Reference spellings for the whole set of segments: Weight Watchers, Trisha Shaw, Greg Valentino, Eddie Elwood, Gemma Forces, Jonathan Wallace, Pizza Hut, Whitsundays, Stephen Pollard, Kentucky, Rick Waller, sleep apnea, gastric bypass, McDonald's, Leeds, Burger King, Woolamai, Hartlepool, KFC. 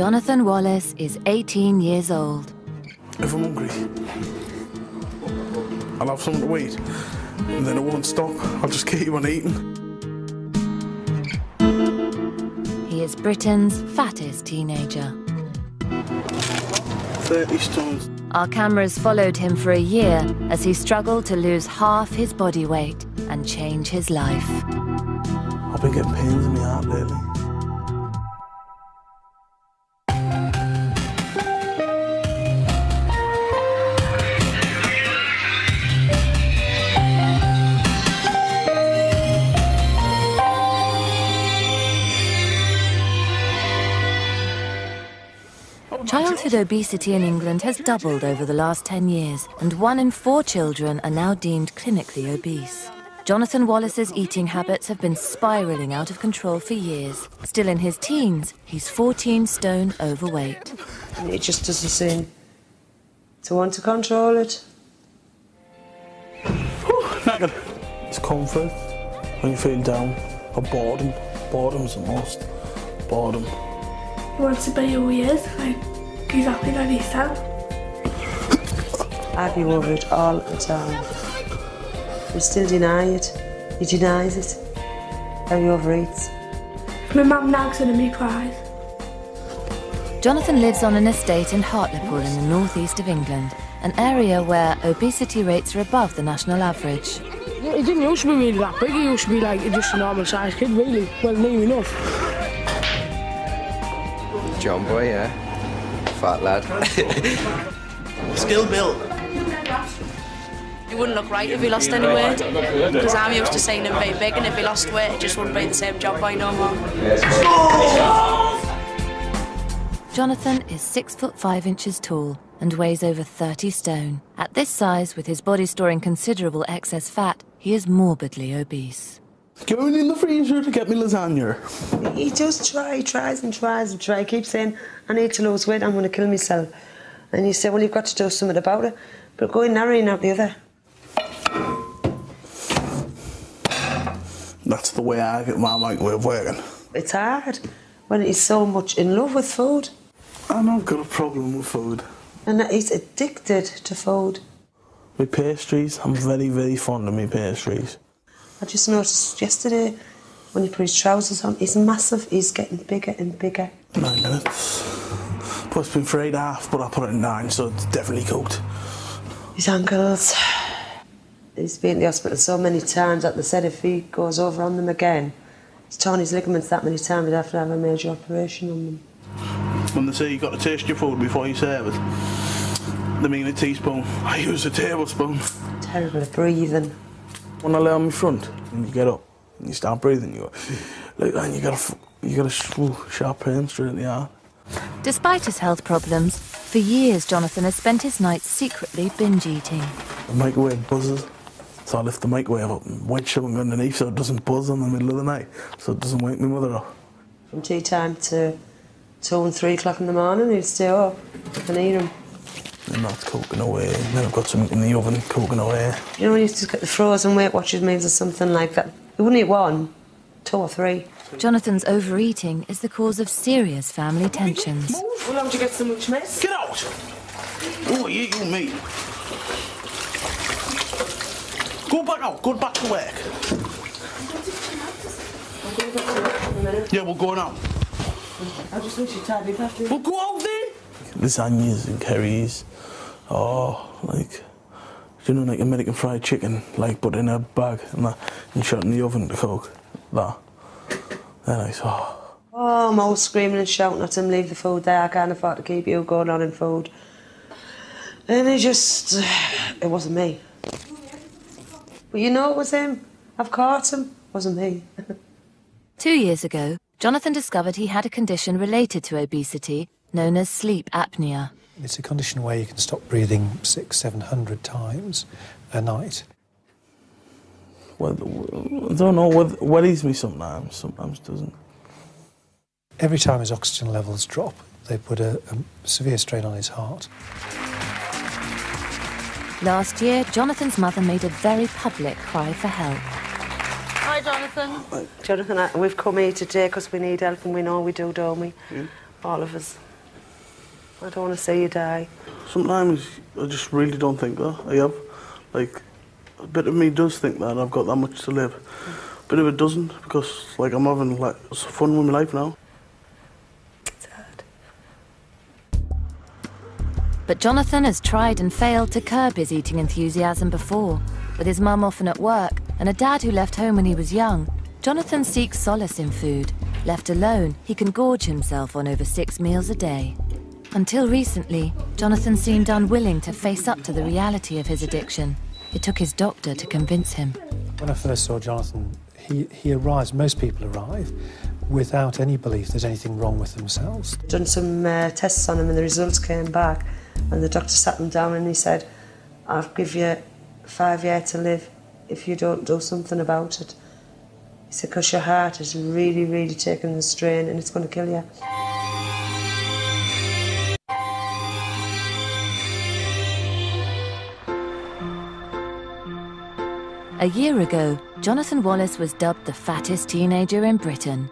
Jonathan Wallace is 18 years old. If I'm hungry, I'll have something to eat, and then I won't stop. I'll just keep on eating. He is Britain's fattest teenager. 30 stones. Our cameras followed him for a year as he struggled to lose half his body weight and change his life. I've been getting pains in my heart lately. Childhood obesity in England has doubled over the last 10 years, and 1 in 4 children are now deemed clinically obese. Jonathan Wallace's eating habits have been spiralling out of control for years. Still in his teens, he's 14 stone overweight. And it just doesn't seem to want to control it. It's comfort when you feel down, or boredom. Boredom's the most. Boredom. He wants to be who he is, like he's happy that he's sad. I'd be worried all the time. We still deny it. He denies it. How he overeats. If my mum nags him, he cries. Jonathan lives on an estate in Hartlepool in the northeast of England, an area where obesity rates are above the national average. He didn't used to be really that big. He used to be like just a normal sized kid, really. Well, near enough. John boy, yeah. Fat lad. Skill built. It wouldn't look right if he lost any weight, because I'm used to seeing him very big, and if he lost weight, it just wouldn't be the same John boy no more. Jonathan is 6 foot 5 inches tall and weighs over 30 stone. At this size, with his body storing considerable excess fat, he is morbidly obese. Going in the freezer to get me lasagna. He just tries and tries. He keeps saying, I need to lose weight, I'm going to kill myself. And you say, well, you've got to do something about it. But going narrowing out the other. That's the way I get my microwave working. It's hard when he's so much in love with food. I know I've got a problem with food. And he's addicted to food. My pastries, I'm very, very fond of my pastries. I just noticed yesterday, when he put his trousers on, he's massive, he's getting bigger and bigger. 9 minutes. Well, it's been 3.5, but I put it in 9, so it's definitely cooked. His ankles. He's been in the hospital so many times that they said if he goes over on them again, he's torn his ligaments that many times, he'd have to have a major operation on them. When they say you've got to taste your food before you serve it, they mean a teaspoon. I use a tablespoon. Terrible at breathing. When I lay on my front, and you get up, and you start breathing, you go, like that, and you got a sharp pain straight in the heart. Despite his health problems, for years Jonathan has spent his nights secretly binge eating. The microwave buzzes, so I lift the microwave up and wedge something underneath so it doesn't buzz in the middle of the night, so it doesn't wake my mother up. From tea time to 2 and 3 o'clock in the morning, he'd stay up and eat them. And that's cooking away, and then I've got something in the oven cooking away. You know, when you used to get the frozen Weight Watchers meals or something like that, you wouldn't eat 1, 2 or 3. Jonathan's overeating is the cause of serious family tensions. Well, how'd you get so much mess? Get out! Oh, you and me. Go back out, go back to work. I'm going back to work in a minute. Yeah, we're going out. I just wish you'd tidy up after. We'll go out there! Lasagnas and curries. Oh, like, you know, like American fried chicken, like, but in a bag and that, and shot in the oven to cook. That. They're nice. Oh. Oh, I'm always screaming and shouting at him, leave the food there, I can't afford to keep you going on in food. And he just, it wasn't me. But you know it was him. I've caught him. It wasn't me. 2 years ago, Jonathan discovered he had a condition related to obesity known as sleep apnea. It's a condition where you can stop breathing 600 to 700 times a night. Well, I don't know, what worries me sometimes doesn't. Every time his oxygen levels drop, they put a severe strain on his heart. Last year, Jonathan's mother made a very public cry for help. Hi, Jonathan. Jonathan, we've come here today because we need help, and we know we do, don't we? Yeah. All of us. I don't want to see you die. Sometimes I just really don't think that. I have. Like, a bit of me does think that I've got that much to live. A bit of it doesn't, because, like, I'm having, like, fun with my life now. Sad. But Jonathan has tried and failed to curb his eating enthusiasm before. With his mum often at work and a dad who left home when he was young, Jonathan seeks solace in food. Left alone, he can gorge himself on over 6 meals a day. Until recently, Jonathan seemed unwilling to face up to the reality of his addiction. It took his doctor to convince him. When I first saw Jonathan, he arrives, most people arrive, without any belief there's anything wrong with themselves. Done some tests on him and the results came back, and the doctor sat him down and he said, "I'll give you 5 years to live if you don't do something about it." He said, "Because your heart is really, really taking the strain and it's going to kill you." A year ago, Jonathan Wallace was dubbed the fattest teenager in Britain.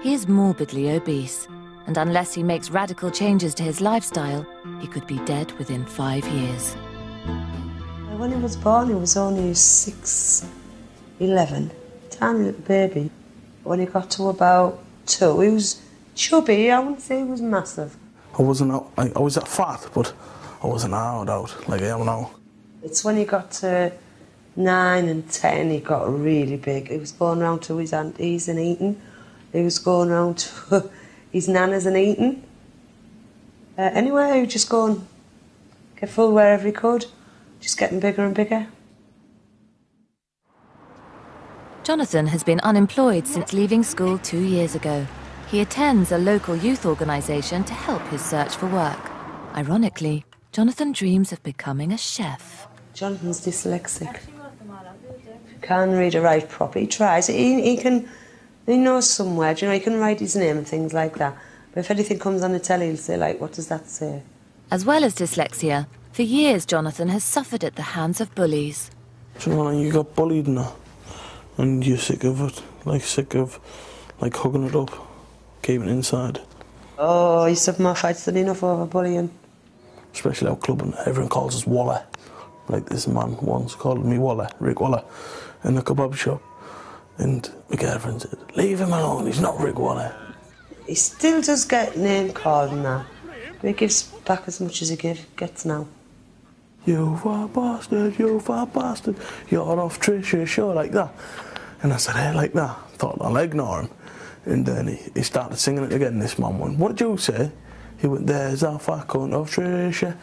He is morbidly obese, and unless he makes radical changes to his lifestyle, he could be dead within 5 years. When he was born, he was only 6'11", tiny little baby. When he got to about 2, he was chubby. I wouldn't say he was massive. I wasn't out, I was fat, but I wasn't out, like I am now. It's when he got to 9 and 10, he got really big. He was going round to his aunties and eating. He was going round to his nanas and eating. Anywhere, he would just go and get full wherever he could. Just getting bigger and bigger. Jonathan has been unemployed since leaving school 2 years ago. He attends a local youth organisation to help his search for work. Ironically, Jonathan dreams of becoming a chef. Jonathan's dyslexic. Can't read or write properly. He tries. He knows some words, you know, he can write his name and things like that. But if anything comes on the telly, he'll say, like, "What does that say?" As well as dyslexia, for years Jonathan has suffered at the hands of bullies. Jonathan, you got bullied now, and you're sick of it. Like, sick of, like, hugging it up, keeping it inside. Oh, I used to have more fights than enough over bullying. Especially out clubbing. Everyone calls us Waller. Like, this man once called me Waller, Rick Waller, in the kebab shop. And my girlfriend said, "Leave him alone, he's not Rick Waller." He still does get name-called now, but he gives back as much as he gets now. "You fat bastard, you fat bastard, you're off Trisha Shaw," like that. And I said, "Hey," like that. Thought I'll ignore him. And then he started singing it again, this man went, "What did you say?" He went, "There's that fat cunt off Trisha."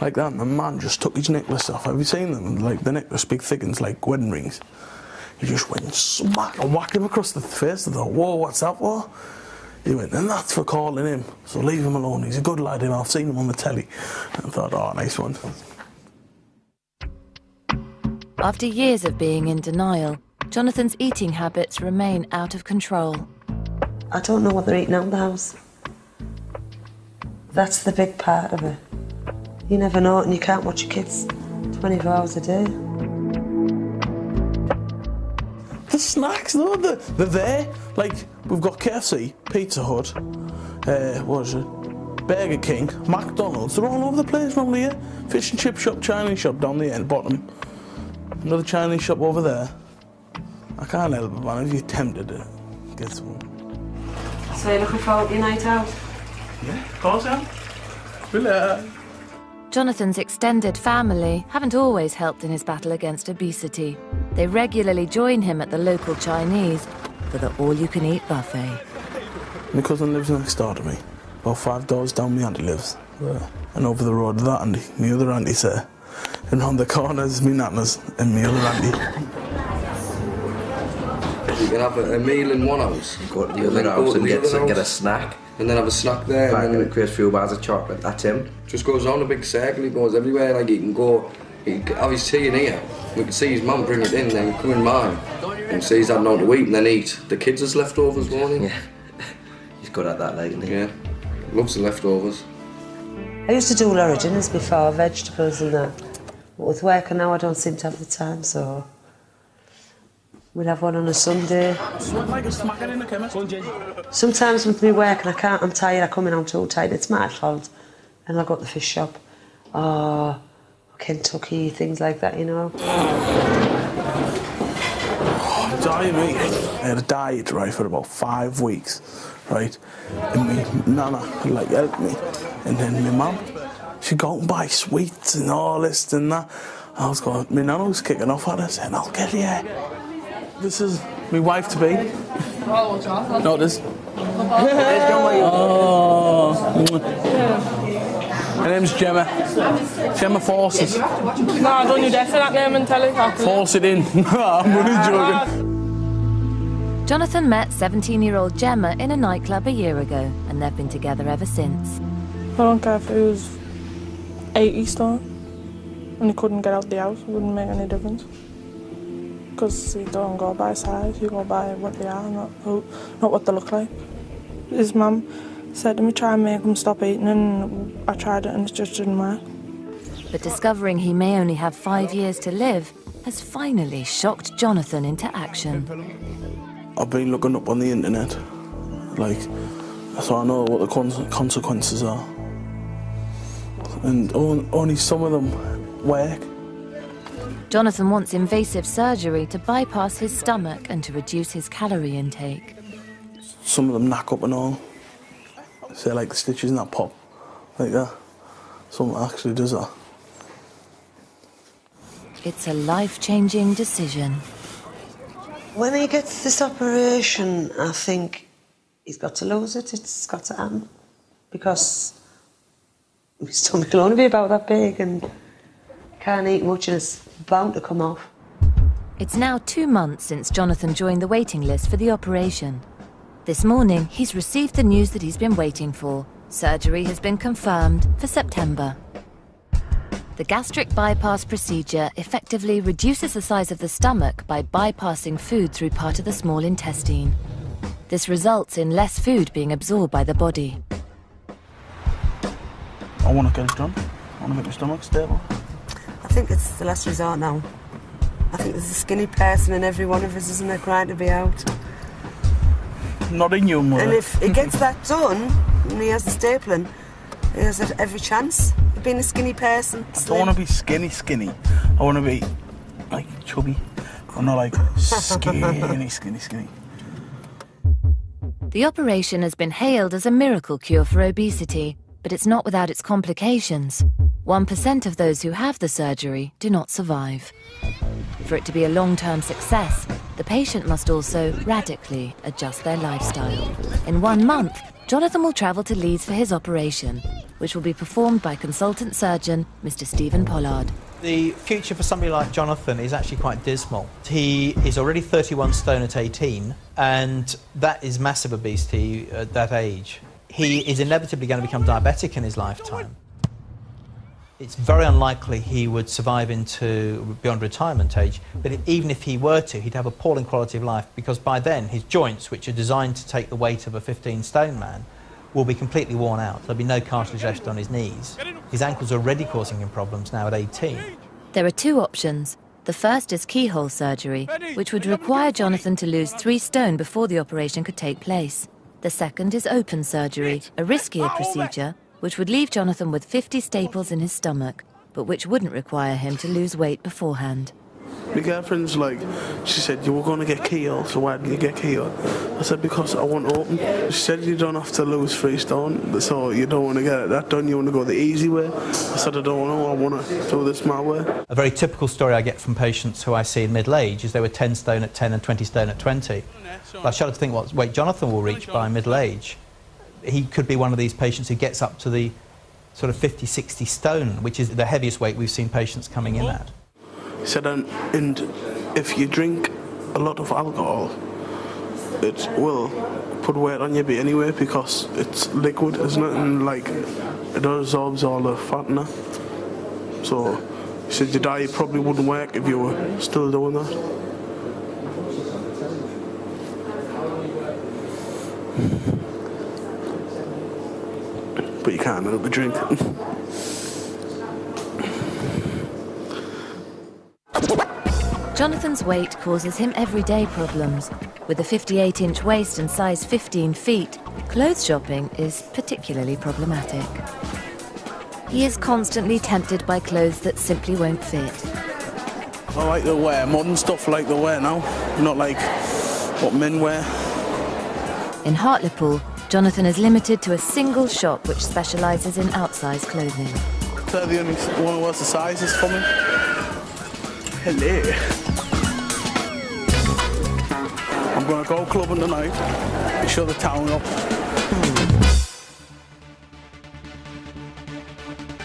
Like that, and the man just took his necklace off. Have you seen them? Like, the necklace, big thickens, like wedding rings. He just went smack and whacked him across the face. I thought, "Whoa, what's that for?" He went, "And that's for calling him. So leave him alone. He's a good lad, him. I've seen him on the telly." And I thought, "Oh, nice one." After years of being in denial, Jonathan's eating habits remain out of control. I don't know what they're eating out of the house. That's the big part of it. You never know, and you can't watch your kids 24 hours a day. The snacks, though, they're there. Like, we've got KFC, Pizza Hut, what is it? Burger King, McDonald's. They're all over the place round here. Fish and chip shop, Chinese shop down the end, bottom. Another Chinese shop over there. I can't help it, man. If you're tempted to get some. So you're looking forward to your night out? Yeah, of course I am. See you later. Jonathan's extended family haven't always helped in his battle against obesity. They regularly join him at the local Chinese for the all-you-can-eat buffet. My cousin lives next door to me. About 5 doors down, my auntie lives there. And over the road, that auntie, my other auntie's there. And round the corners, my nana's and my other auntie. You can have a meal in one house. Go to the other house and get a snack. And then have a snack there, and then a great few bars of chocolate. That's him. Just goes on a big circle. He goes everywhere. Like, he can go, he can have his tea in here. We can see his mum bring it in, then come in mine, and see he's had nothing to eat, and then eat the kids' as leftovers, won't he? Yeah, he's good at that, like, isn't he? Yeah, loves the leftovers. I used to do a lot of dinners before, vegetables and that. But with work and now, I don't seem to have the time, so. We'd have one on a Sunday. Sometimes with me work and I'm tired, I come in, I'm too tired. It's my fault. and I got the fish shop, Kentucky, things like that, you know. Oh, diabetes. I had a diet, right, for about 5 weeks, right? And my nana, like, helped me. And then my mum, she'd go and buy sweets and all this and that. I was going, my nana was kicking off at us, and I'll get you. This is my wife-to-be. No, this. Oh. Her name's Gemma. Gemma Forces. Nah, don't you dare say that name and tell it. Force it in. I'm really joking. Jonathan met 17-year-old Gemma in a nightclub a year ago, and they've been together ever since. I don't care if it was 80 stone and he couldn't get out the house, it wouldn't make any difference. Because you don't go by size, you go by what they are, not what they look like. His mum said to me, try and make him stop eating, and I tried it and it just didn't work. But discovering he may only have 5 years to live has finally shocked Jonathan into action. I've been looking up on the internet, like, so I know what the consequences are. And only some of them work. Jonathan wants invasive surgery to bypass his stomach and to reduce his calorie intake. Some of them knack up and all. Say, like, the stitches and that pop, like that. Some actually does that. It's a life-changing decision. When he gets this operation, I think he's got to lose it, it's got to happen. Because my stomach will only be about that big and can't eat much and it's bound to come off. It's now 2 months since Jonathan joined the waiting list for the operation. This morning, he's received the news that he's been waiting for. Surgery has been confirmed for September. The gastric bypass procedure effectively reduces the size of the stomach by bypassing food through part of the small intestine. This results in less food being absorbed by the body. I want to get it done. I want to make my stomach stable. I think it's the last resort now. I think there's a skinny person in every one of us, isn't there, crying to be out? Not in you, mother. And if he gets that done, and he has the stapling, he has every chance. Being a skinny person. I don't want to be skinny. I want to be, like, chubby. I'm not, like, skinny. The operation has been hailed as a miracle cure for obesity, but it's not without its complications. 1% of those who have the surgery do not survive. For it to be a long-term success, the patient must also radically adjust their lifestyle. In 1 month, Jonathan will travel to Leeds for his operation, which will be performed by consultant surgeon Mr. Stephen Pollard. The future for somebody like Jonathan is actually quite dismal. He is already 31 stone at 18, and that is massive obesity at that age. He is inevitably going to become diabetic in his lifetime. It's very unlikely he would survive into beyond retirement age, but even if he were to, he'd have appalling quality of life, because by then his joints, which are designed to take the weight of a 15 stone man, will be completely worn out. There'll be no cartilage left on his knees. His ankles are already causing him problems now at 18. There are 2 options. The first is keyhole surgery, which would require Jonathan to lose 3 stone before the operation could take place. The second is open surgery, a riskier procedure, which would leave Jonathan with 50 staples in his stomach, but which wouldn't require him to lose weight beforehand. My girlfriend's like, she said, you were going to get keeled, so why did you get keeled? I said, because I want to open. She said, you don't have to lose 3 stone, so you don't want to get that done, you want to go the easy way. I said, I don't know, I want to do this my way. A very typical story I get from patients who I see in middle age is they were 10 stone at 10 and 20 stone at 20. But I shudder to think what weight Jonathan will reach by middle age. He could be one of these patients who gets up to the sort of 50, 60 stone, which is the heaviest weight we've seen patients coming in at. He said, and if you drink a lot of alcohol, it will put weight on you anyway, because it's liquid, isn't it? And, like, it absorbs all the fat now. So he said your diet probably wouldn't work if you were still doing that. But you can't have a drink. Jonathan's weight causes him everyday problems. With a 58-inch waist and size 15 feet, clothes shopping is particularly problematic. He is constantly tempted by clothes that simply won't fit. I like the wear, modern stuff I like the wear now, not like what men wear. In Hartlepool, Jonathan is limited to a single shop which specialises in outsize clothing. They're the only one who wears the sizes for me. Hello. I'm going to go clubbing tonight, show the town up.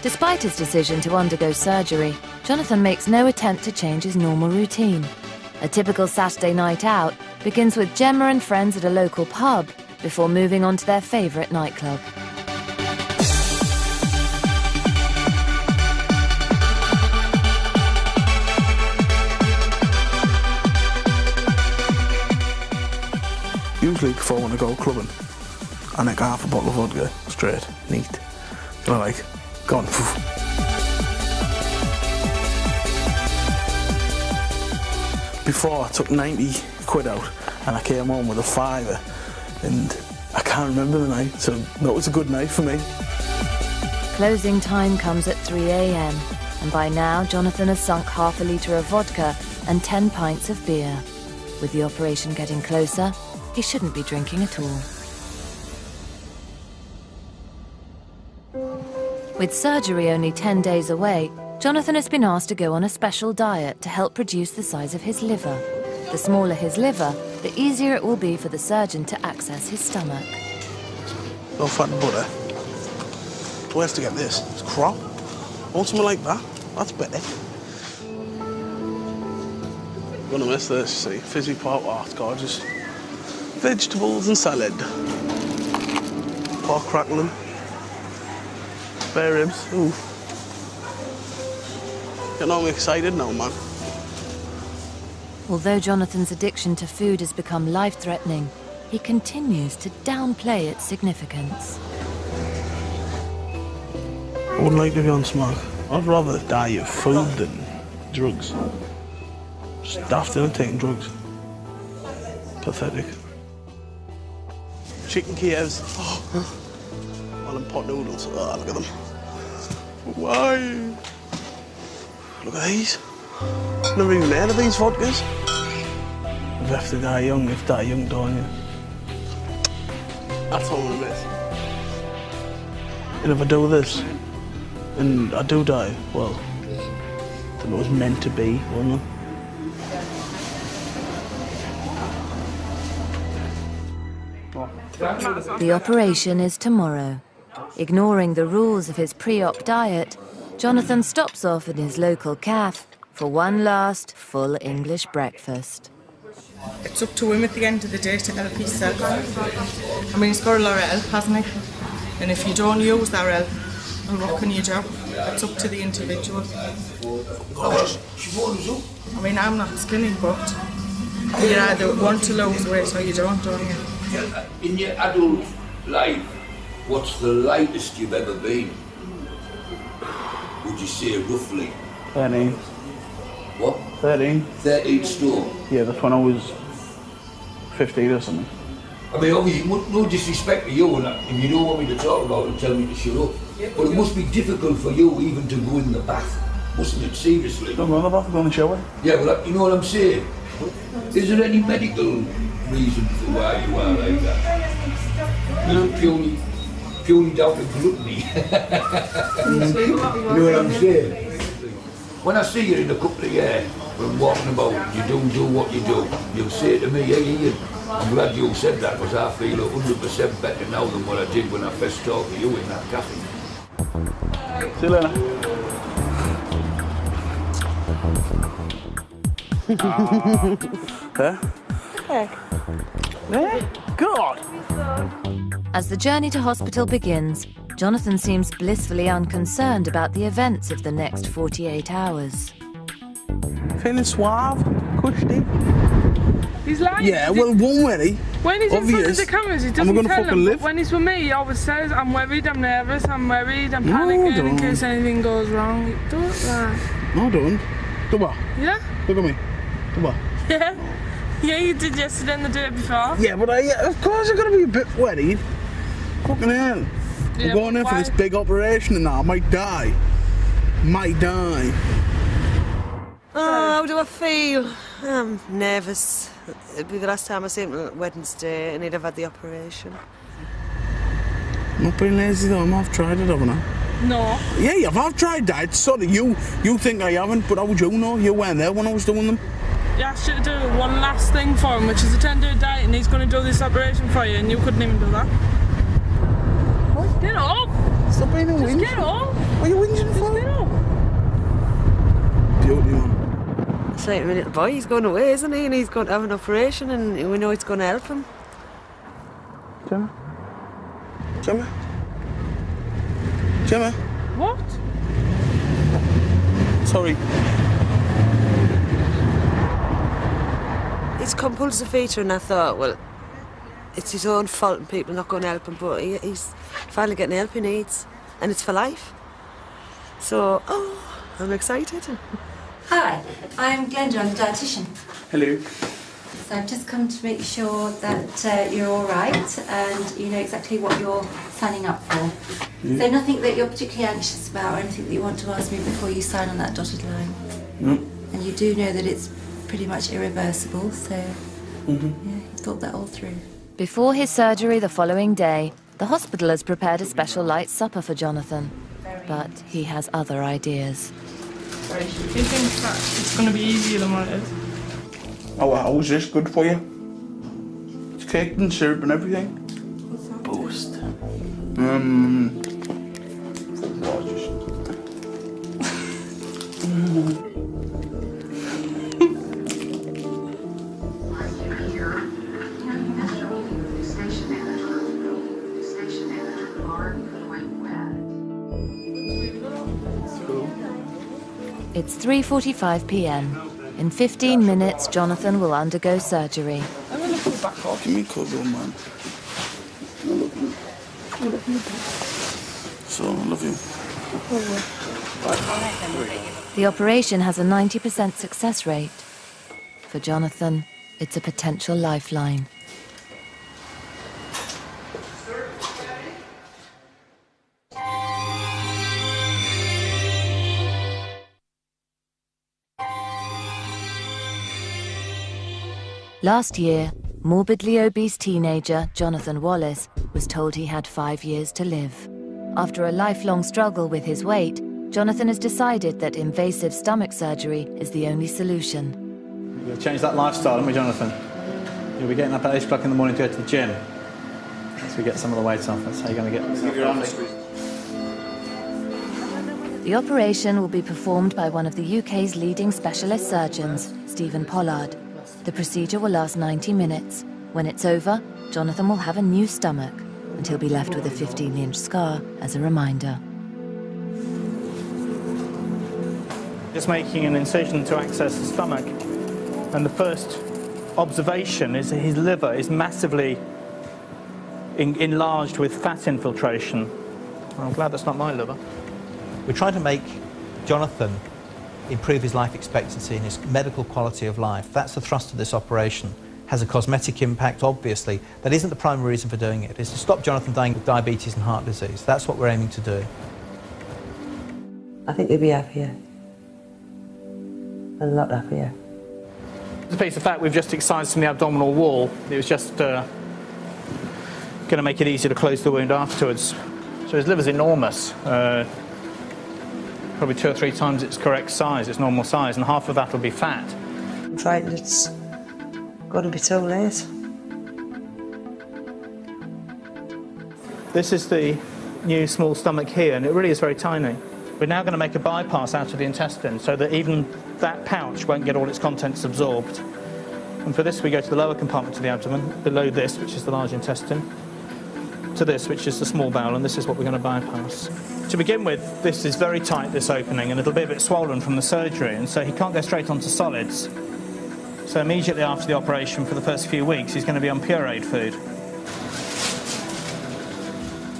Despite his decision to undergo surgery, Jonathan makes no attempt to change his normal routine. A typical Saturday night out begins with Gemma and friends at a local pub before moving on to their favourite nightclub. Usually before I want to go clubbing, I nick half a bottle of vodka, straight, neat. You know, like, gone. Before I took 90 quid out and I came home with a fiver, and I can't remember the night, so that was a good night for me. Closing time comes at 3 a.m, and by now Jonathan has sunk half a litre of vodka and 10 pints of beer. With the operation getting closer, he shouldn't be drinking at all. With surgery only 10 days away, Jonathan has been asked to go on a special diet to help reduce the size of his liver. The smaller his liver, the easier it will be for the surgeon to access his stomach. No fat and butter. Where's to get this? It's crap. I want something like that. That's better. I'm gonna miss this, you see. Fizzy pop, oh, it's gorgeous. Vegetables and salad. Pork crackling. Bare ribs, ooh. Getting all excited now, man. Although Jonathan's addiction to food has become life-threatening, he continues to downplay its significance. I wouldn't like to be on smoke. I'd rather die of food than drugs. Just daft in taking drugs. Pathetic. Chicken Kievs. Oh. And pot noodles. Oh, look at them. Why? Look at these. Never even heard of these vodkas. You have to die young if you die young, don't you? That's all I miss. And if I do this, and I do die, well, then it was meant to be, wasn't it? The operation is tomorrow. Ignoring the rules of his pre-op diet, Jonathan stops off in his local cafe for one last full English breakfast. It's up to him at the end of the day to help himself. I mean, he's got a lot of help, hasn't he? And if you don't use that help, well, what can you do? It's up to the individual. I mean, I'm not skinny, but you either want to lose weight or you don't you? In your adult life, what's the lightest you've ever been? Would you say roughly? 13. What? 13. 13 stone? Yeah, that's when I was 15 or something. I mean, obviously, no disrespect to you, and you don't want me to talk about it and tell me to shut up. But it must be difficult for you even to go in the bath, mustn't it? Seriously. Don't go in the bath, go in the shower. Yeah, well, you know what I'm saying? Is there any medical reason for why you are like that? You look purely down to gluttony. You know what I'm saying? When I see you in a couple of years, when walking about, you don't do what you do, you'll say to me, hey Ian, I'm glad you said that because I feel 100% better now than what I did when I first talked to you in that cafe. See you later. God. As the journey to hospital begins, Jonathan seems blissfully unconcerned about the events of the next 48 hours. Feeling suave, cushy. He's lying. Yeah, well, one worry. When he's obvious, in front of the cameras, he doesn't tell them. Live? When he's with me, he always says, "I'm worried, I'm nervous, I'm worried, I'm panicking in case anything goes wrong." It does that. No, don't. Do what? Yeah. Look at me. Do what? Yeah. Yeah, you did yesterday and the day before. Yeah, but of course I'm going to be a bit worried. Fucking hell. Yeah, I'm going in for this big operation and that. I might die. Might die. Oh, how do I feel? I'm nervous. It'd be the last time I see him on Wednesday and he'd have had the operation. I'm not being lazy though, I've tried it, haven't I? No. Yeah, you have. I've tried that. Sorry, you think I haven't, but how would you know? You weren't there when I was doing them. You asked you to do one last thing for him, which is a 10-day diet, and he's going to do this operation for you, and you couldn't even do that. What? Get up! Stop being a whinge. Just get up! What are you whinging for? Get up! Beauty man. It's like, my little boy, he's going away, isn't he? And he's going to have an operation and we know it's going to help him. Gemma? Gemma? Gemma? What? Sorry. It's compulsive feature and I thought, well, it's his own fault and people are not going to help him, but he's finally getting the help he needs and it's for life. So, oh, I'm excited. Hi, I'm Glenda, I'm the dietitian. Hello. So I've just come to make sure that you're all right and you know exactly what you're signing up for. Yeah. So nothing that you're particularly anxious about or anything that you want to ask me before you sign on that dotted line. No. And you do know that it's pretty much irreversible, so yeah, he thought that all through. Before his surgery the following day, the hospital has prepared a special light supper for Jonathan, but he has other ideas. Do you think that it's going to be easier than what it is? Oh, how is this good for you? It's caked in syrup and everything. What's that? Boost. Gorgeous. It's 3:45 p.m. In 15 minutes, Jonathan will undergo surgery. I'm going to put it back off. Give me a cuddle, man. So, I love you. The operation has a 90% success rate. For Jonathan, it's a potential lifeline. Last year, morbidly obese teenager Jonathan Wallace was told he had 5 years to live. After a lifelong struggle with his weight, Jonathan has decided that invasive stomach surgery is the only solution. We've got to change that lifestyle, haven't we, Jonathan? You'll be getting up at 8 o'clock in the morning to go to the gym. Once we get some of the weight off, that's how you're going to get yourself. The operation will be performed by one of the UK's leading specialist surgeons, Stephen Pollard. The procedure will last 90 minutes. When it's over, Jonathan will have a new stomach, and he'll be left with a 15-inch scar as a reminder. Just making an incision to access the stomach, and the first observation is that his liver is massively enlarged with fat infiltration. I'm glad that's not my liver. We're trying to make Jonathan improve his life expectancy and his medical quality of life. That's the thrust of this operation. Has a cosmetic impact, obviously. That isn't the primary reason for doing it. It's to stop Jonathan dying of diabetes and heart disease. That's what we're aiming to do. I think they'd be happier. A lot happier. It's a piece of fat we've just excised from the abdominal wall. It was just going to make it easier to close the wound afterwards. So his liver's enormous. Probably 2 or 3 times its correct size, its normal size, and half of that will be fat. I'm frightened it's got to be too late. This is the new small stomach here, and it really is very tiny. We're now going to make a bypass out of the intestine so that even that pouch won't get all its contents absorbed. And for this, we go to the lower compartment of the abdomen, below this, which is the large intestine, to this, which is the small bowel, and this is what we're going to bypass. To begin with, this is very tight, this opening, and it'll be a bit swollen from the surgery, and so he can't go straight onto solids. So immediately after the operation, for the first few weeks, he's going to be on pureed food.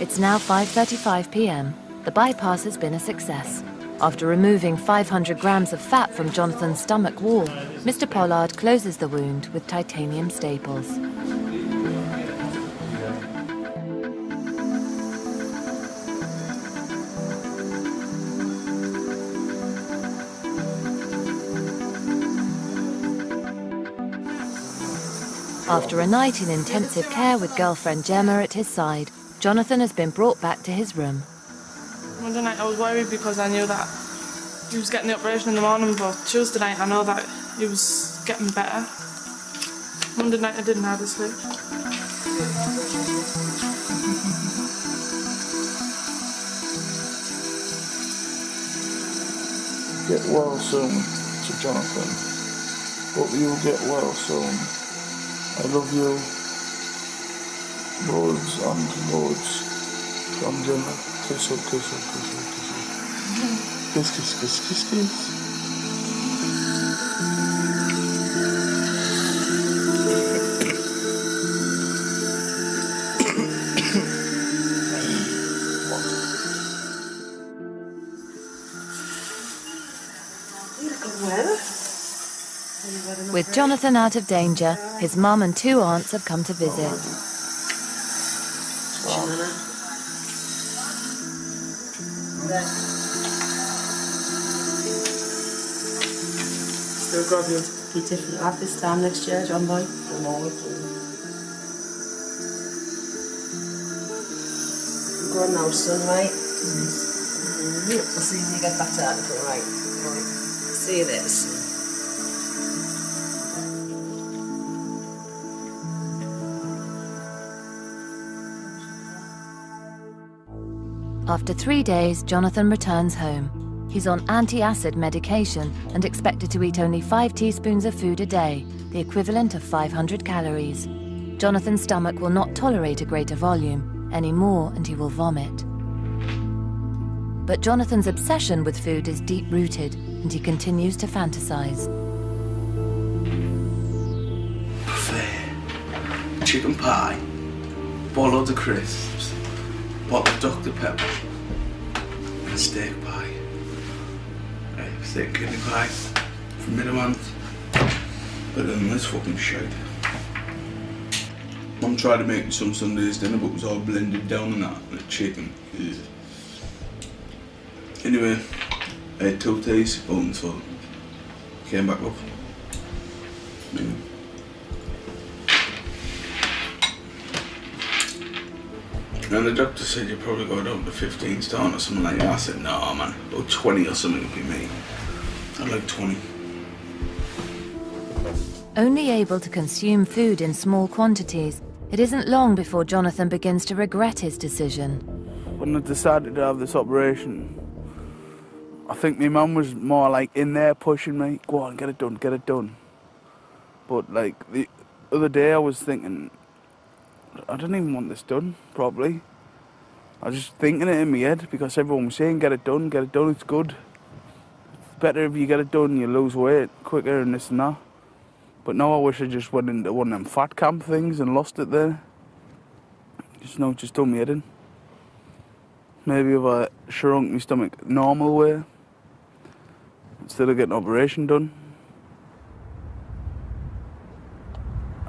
It's now 5:35 p.m. The bypass has been a success. After removing 500 grams of fat from Jonathan's stomach wall, Mr. Pollard closes the wound with titanium staples. After a night in intensive care with girlfriend Gemma at his side, Jonathan has been brought back to his room. Monday night I was worried because I knew that he was getting the operation in the morning, but Tuesday night I know that he was getting better. Monday night I didn't hardly sleep. Get well soon to Jonathan. Hope you'll get well soon. I love you loads and loads. Come Gemma, kiss her, kiss her, kiss her, kiss her. Kiss, kiss, kiss, kiss, kiss. With Jonathan out of danger, his mum and two aunts have come to visit. Still got you. Be different at this time next year, John boy. Go on now, son, right? As soon as you get back to that, you're right. See you there soon. After 3 days, Jonathan returns home. He's on anti-acid medication and expected to eat only 5 teaspoons of food a day, the equivalent of 500 calories. Jonathan's stomach will not tolerate a greater volume anymore, and he will vomit. But Jonathan's obsession with food is deep-rooted, and he continues to fantasize. Buffet, chicken pie, bowl of crisps, bottle of Dr. Pepper and a steak pie. Steak kidney pie from Midland. But then this fucking shit. Mum tried to make some Sunday's dinner, but it was all blended down and that, like chicken. Ugh. Anyway, I had 2 teaspoons for came back up. Yeah. And the doctor said you probably got up to 15 stone or something like that. I said, no man, about 20 or something would be me. I like 20. Only able to consume food in small quantities, it isn't long before Jonathan begins to regret his decision. When I decided to have this operation, I think my mum was more like in there pushing me, go on, get it done, get it done. But like the other day I was thinking, I didn't even want this done properly. I was just thinking it in my head because everyone was saying, get it done, it's good. It's better if you get it done, you lose weight quicker and this and that. But now I wish I just went into one of them fat camp things and lost it there. Just now, just done my head in. Maybe if I shrunk my stomach normal way, instead of getting an operation done.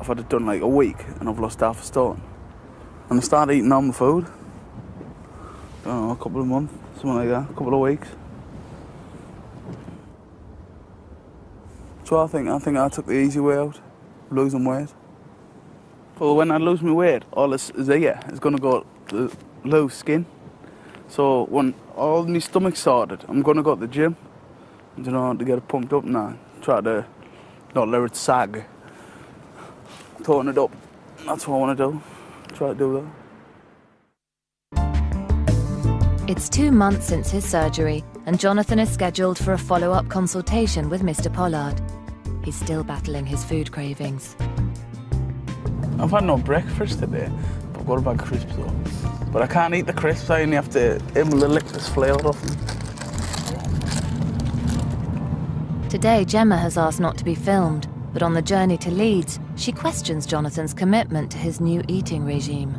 If I'd have done like a week and I've lost half a stone. And I started eating normal food. I don't know, a couple of months, something like that, a couple of weeks. So I think I took the easy way out, losing weight. But when I lose my weight, all this is here, it's gonna go to loose skin. So when all my stomach's sorted, I'm gonna go to the gym. I don't know how to get it pumped up now. Try to not let it sag. Torn it up. That's what I want to do. Try to do that. It's 2 months since his surgery, and Jonathan is scheduled for a follow-up consultation with Mr. Pollard. He's still battling his food cravings. I've had no breakfast today, but I've got a bag of crisps though. But I can't eat the crisps, I only have to lick this flail off them. Today, Gemma has asked not to be filmed, but on the journey to Leeds, she questions Jonathan's commitment to his new eating regime.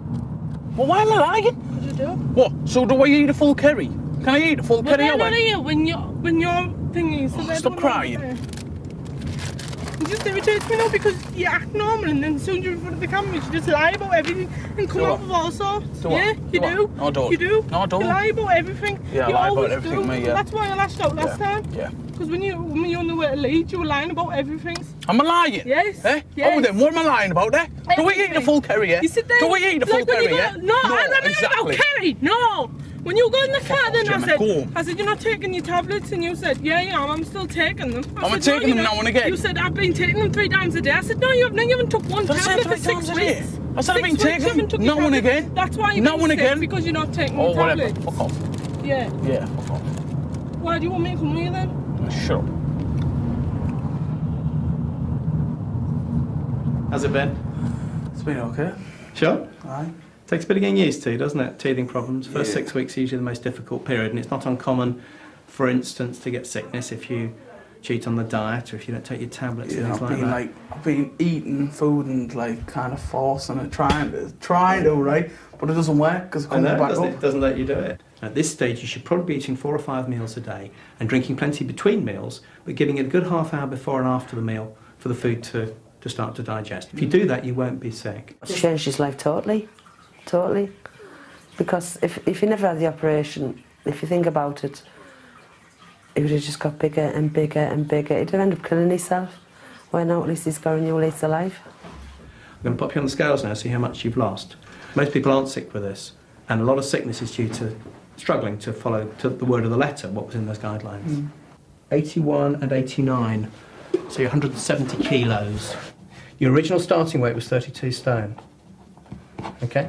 Well, why am I lying? What do you do? What? So do I eat a full curry? Can I eat a full curry? Well, no, when you're thinking, so stop crying. It just irritates me now because you act normal and then as soon as you're in front of the camera, you just lie about everything and come up with all sorts. Yeah, you do. No, I don't. You do. No, I don't. You lie about everything. Yeah, I lie about everything, mate, yeah. That's why I lashed out last time. Yeah. Because when you're on the way to Leeds, you were lying about everything. Am I lying? Yes. Eh? Yes. Oh, then what am I lying about there? Do we eat the full curry, yeah? Do we eat the full curry, yeah? No, I'm not lying about curry, no. When you were going to the flat, then I said, you're not taking your tablets, and you said, yeah, I'm still taking them. I'm taking them now and again. You said, I've been taking them 3 times a day. I said, no, you haven't. You haven't took one tablet for 6 weeks. I said, I've been taking them now and again. That's why you've been sick, because you're not taking the tablets. Oh, whatever, fuck off. Yeah. Yeah, fuck off. Why do you want me to come here then? Shut up. How's it been? It's been okay. Sure? Aye. Takes a bit of getting used to, doesn't it? Teething problems. First 6 weeks is usually the most difficult period, and it's not uncommon, for instance, to get sickness if you cheat on the diet or if you don't take your tablets and things like that. I've been eating food and like kind of forcing it, trying to, right? But it doesn't work because it comes back up. It doesn't let you do it. At this stage, you should probably be eating 4 or 5 meals a day and drinking plenty between meals, but giving it a good half hour before and after the meal for the food to start to digest. If you do that, you won't be sick. It's changed his life totally. Totally, because if he never had the operation, if you think about it, he would have just got bigger and bigger and bigger. He'd have ended up killing himself. Well, now at least he's got a new lease of life. I'm going to pop you on the scales now, see how much you've lost. Most people aren't sick with this, and a lot of sickness is due to struggling to follow to the word of the letter what was in those guidelines. 81 and 89, so you're 170 kilos. Your original starting weight was 32 stone. Okay,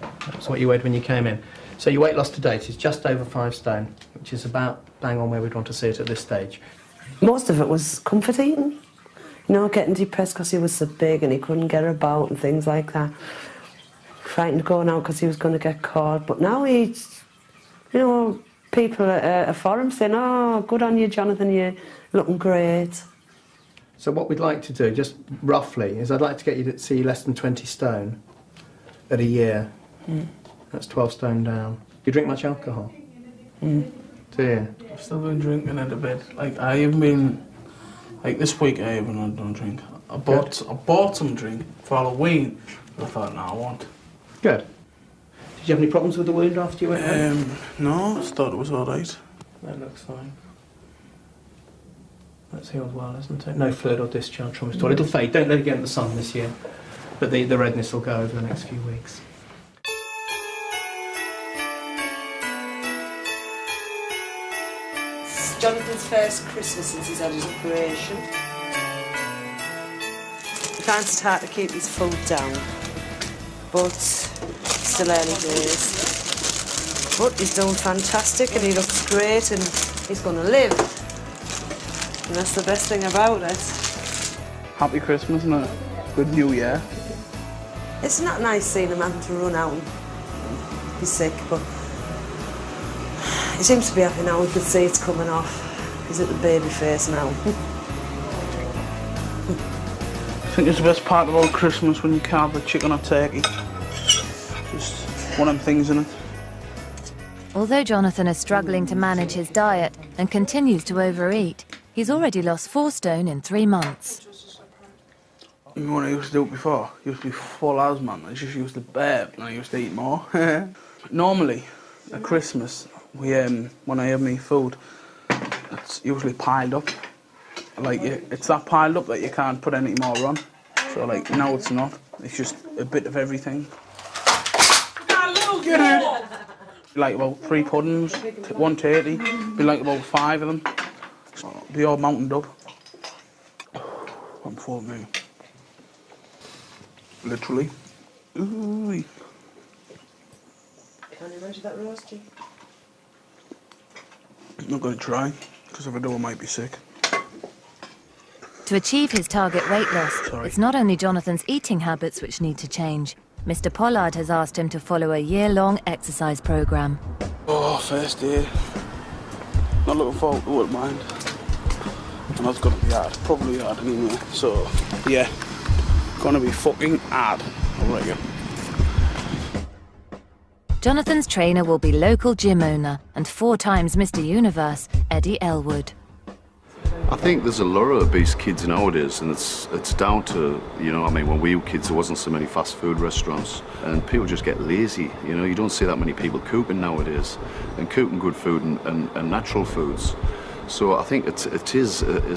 that's what you weighed when you came in. So your weight loss to date is just over 5 stone, which is about bang on where we'd want to see it at this stage. Most of it was comfort eating, you know, getting depressed because he was so big and he couldn't get about and things like that. Frightened going out because he was going to get caught. But now he's, you know, people at a forum saying, oh, good on you, Jonathan, you're looking great. So what we'd like to do, just roughly, is I'd like to get you to see less than 20 stone. At a year, that's 12 stone down. Do you drink much alcohol? Do you? I've still been drinking it a bit. Like I haven't been, like this week I haven't done drink. I bought some drink for Halloween. I thought, no, I won't. Good. Did you have any problems with the wound after you went home? No, I thought it was all right. That looks fine. That's healed well, isn't it? No fluid or discharge from it. It'll fade. Don't let it get in the sun this year. But the redness will go over the next few weeks. It's Jonathan's first Christmas since he's had his operation. He finds it hard to keep his food down, but still early days. But he's doing fantastic and he looks great and he's going to live. And that's the best thing about it. Happy Christmas, isn't it? Good New Year. It's not nice seeing a man to run out and be sick, but he seems to be happy now. We can see it's coming off. He's at the baby face now. I think it's the best part of all Christmas when you carve a chicken or turkey. Just one of them things in it. Although Jonathan is struggling to manage his diet and continues to overeat, he's already lost 4 stone in 3 months. You know what I used to do before? I used to be full as, man. I just used to burp and I used to eat more. Normally, at Christmas, when I have my food, it's usually piled up. Like, it's that piled up that you can't put any more on. So, like, now it's not. It's just a bit of everything. Get it! Like, about 3 puddings, 1 turkey, be like about 5 of them. Be all mountained up. I'm full, man. Literally. Ooh. Can you imagine that roasty? I'm not going to try, because if I do, I might be sick. To achieve his target weight loss, it's not only Jonathan's eating habits which need to change. Mr. Pollard has asked him to follow a year-long exercise programme. Oh, first year. Not looking forward to it, mind. And that's going to be hard. Probably hard anyway. So, yeah. Gonna be fucking hard, I reckon. Jonathan's trainer will be local gym owner and 4 times Mr. Universe, Eddie Elwood. I think there's a lure of obese kids nowadays, and it's down to, you know, I mean, when we were kids, there wasn't so many fast food restaurants, and people just get lazy. You know, you don't see that many people cooking nowadays, and cooking good food and natural foods. So I think it's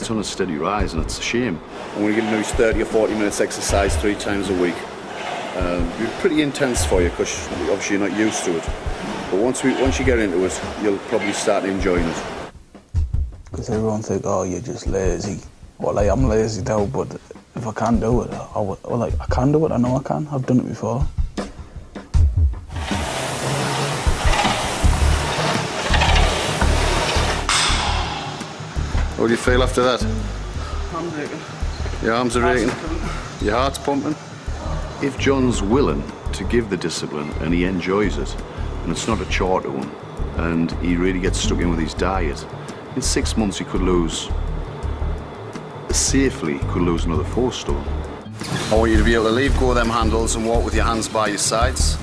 on a steady rise, and it's a shame. I'm going to lose 30 or 40 minutes exercise 3 times a week. It's pretty intense for you because obviously you're not used to it. But once you get into it, you'll probably start enjoying it. Because everyone thinks, oh, you're just lazy. Well, like, I'm lazy now, but if I can't do it, I can do it. I know I can. I've done it before. How do you feel after that? Arms aching. Your arms are aching. Your heart's pumping. If John's willing to give the discipline and he enjoys it, and it's not a chore to him, and he really gets stuck in with his diet, in 6 months he could lose, safely, could lose another 4 stone. I want you to be able to leave go of them handles and walk with your hands by your sides.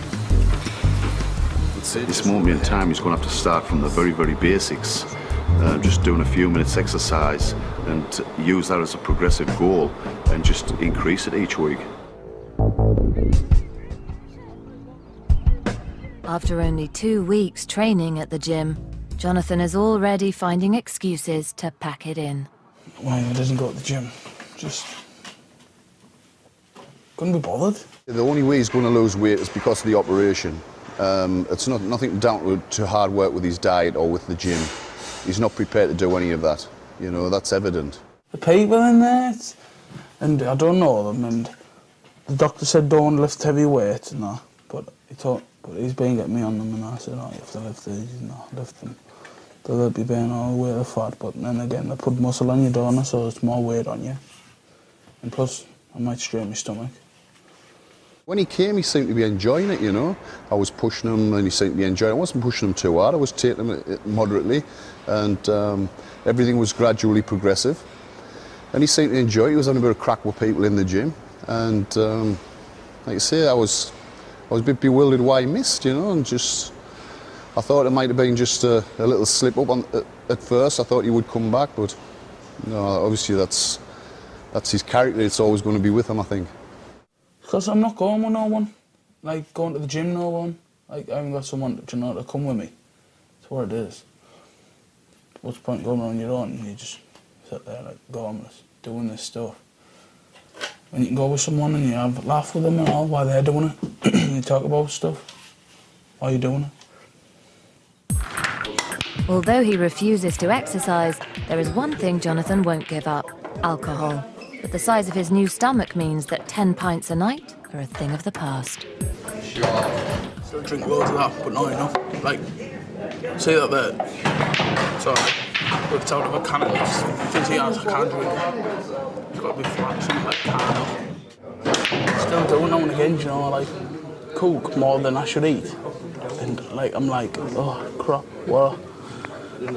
That's it. This moment in time, he's going to have to start from the very, very basics. Just doing a few minutes exercise and use that as a progressive goal and just increase it each week. After only 2 weeks training at the gym, Jonathan is already finding excuses to pack it in. Well, I didn't go to the gym, just couldn't be bothered. The only way he's going to lose weight is because of the operation. It's nothing down to hard work with his diet or with the gym. He's not prepared to do any of that. You know, that's evident. The people in there, and I don't know them, and the doctor said don't lift heavy weights and that, but he's been getting me on them, and I said, oh, you have to lift these, and I lift them. They'll be bearing all the weight of fat, but then again, they put muscle on you, don't they, so it's more weight on you. And plus, I might strain my stomach. When he came, he seemed to be enjoying it, you know. I was pushing him and he seemed to be enjoying it. I wasn't pushing him too hard, I was taking him moderately, and everything was gradually progressive. And he seemed to enjoy it. He was having a bit of crack with people in the gym. And like I say, I was a bit bewildered why he missed, you know, and just, I thought it might have been just a little slip up at first. I thought he would come back, but no, obviously that's his character. It's always going to be with him, I think. Because I'm not going with no one. Like, going to the gym, no one. Like, I haven't got someone to, you know, to come with me. That's what it is. What's the point going on your own? You just sit there, like, gormless, doing this stuff. And you can go with someone and you have a laugh with them and all while they're doing it. You talk about stuff while you're doing it. Although he refuses to exercise, there is one thing Jonathan won't give up: alcohol. But the size of his new stomach means that 10 pints a night are a thing of the past. Sure. Still drink loads of that, but not enough. Like, see that there? So, it's out of a can of this fizzy as I can drink. It's got to be flat, something like that. Still doing now and again, you know, like, cook more than I should eat. And, like, I'm like, oh, crap, well.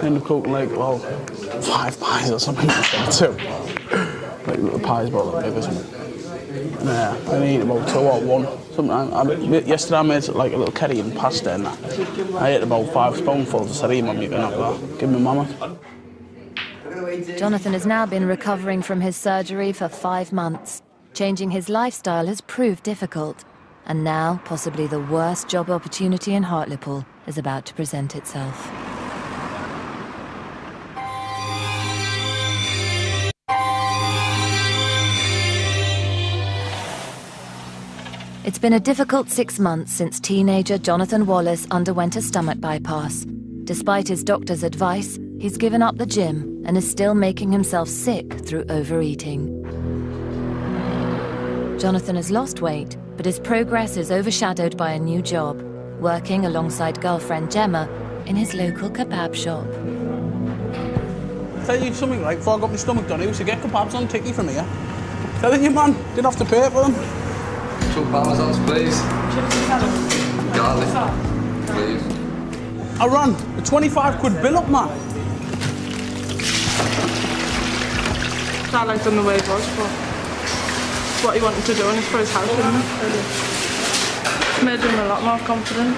End up cooking, like, well, 5 pies or something like that, too. Like little pies, but like big or something. Yeah, I only eat about 2 or 1. Sometimes, yesterday I made like a little curry and pasta and that. I ate about 5 spoonfuls of sarima meat and that. Give me mama. Jonathan has now been recovering from his surgery for 5 months. Changing his lifestyle has proved difficult. And now, possibly the worst job opportunity in Hartlepool is about to present itself. It's been a difficult 6 months since teenager Jonathan Wallace underwent a stomach bypass. Despite his doctor's advice, he's given up the gym and is still making himself sick through overeating. Jonathan has lost weight, but his progress is overshadowed by a new job, working alongside girlfriend Gemma in his local kebab shop. I tell you something, right, before I got my stomach done, I used to get kebabs on ticky from here. Telling you, man, didn't have to pay for them. 2 parmesans, please. Garlic, please. I run a 25 quid bill up, man. I liked him the way it was, but it's what he wanted to do and it's for his health, isn't it? Made him a lot more confident.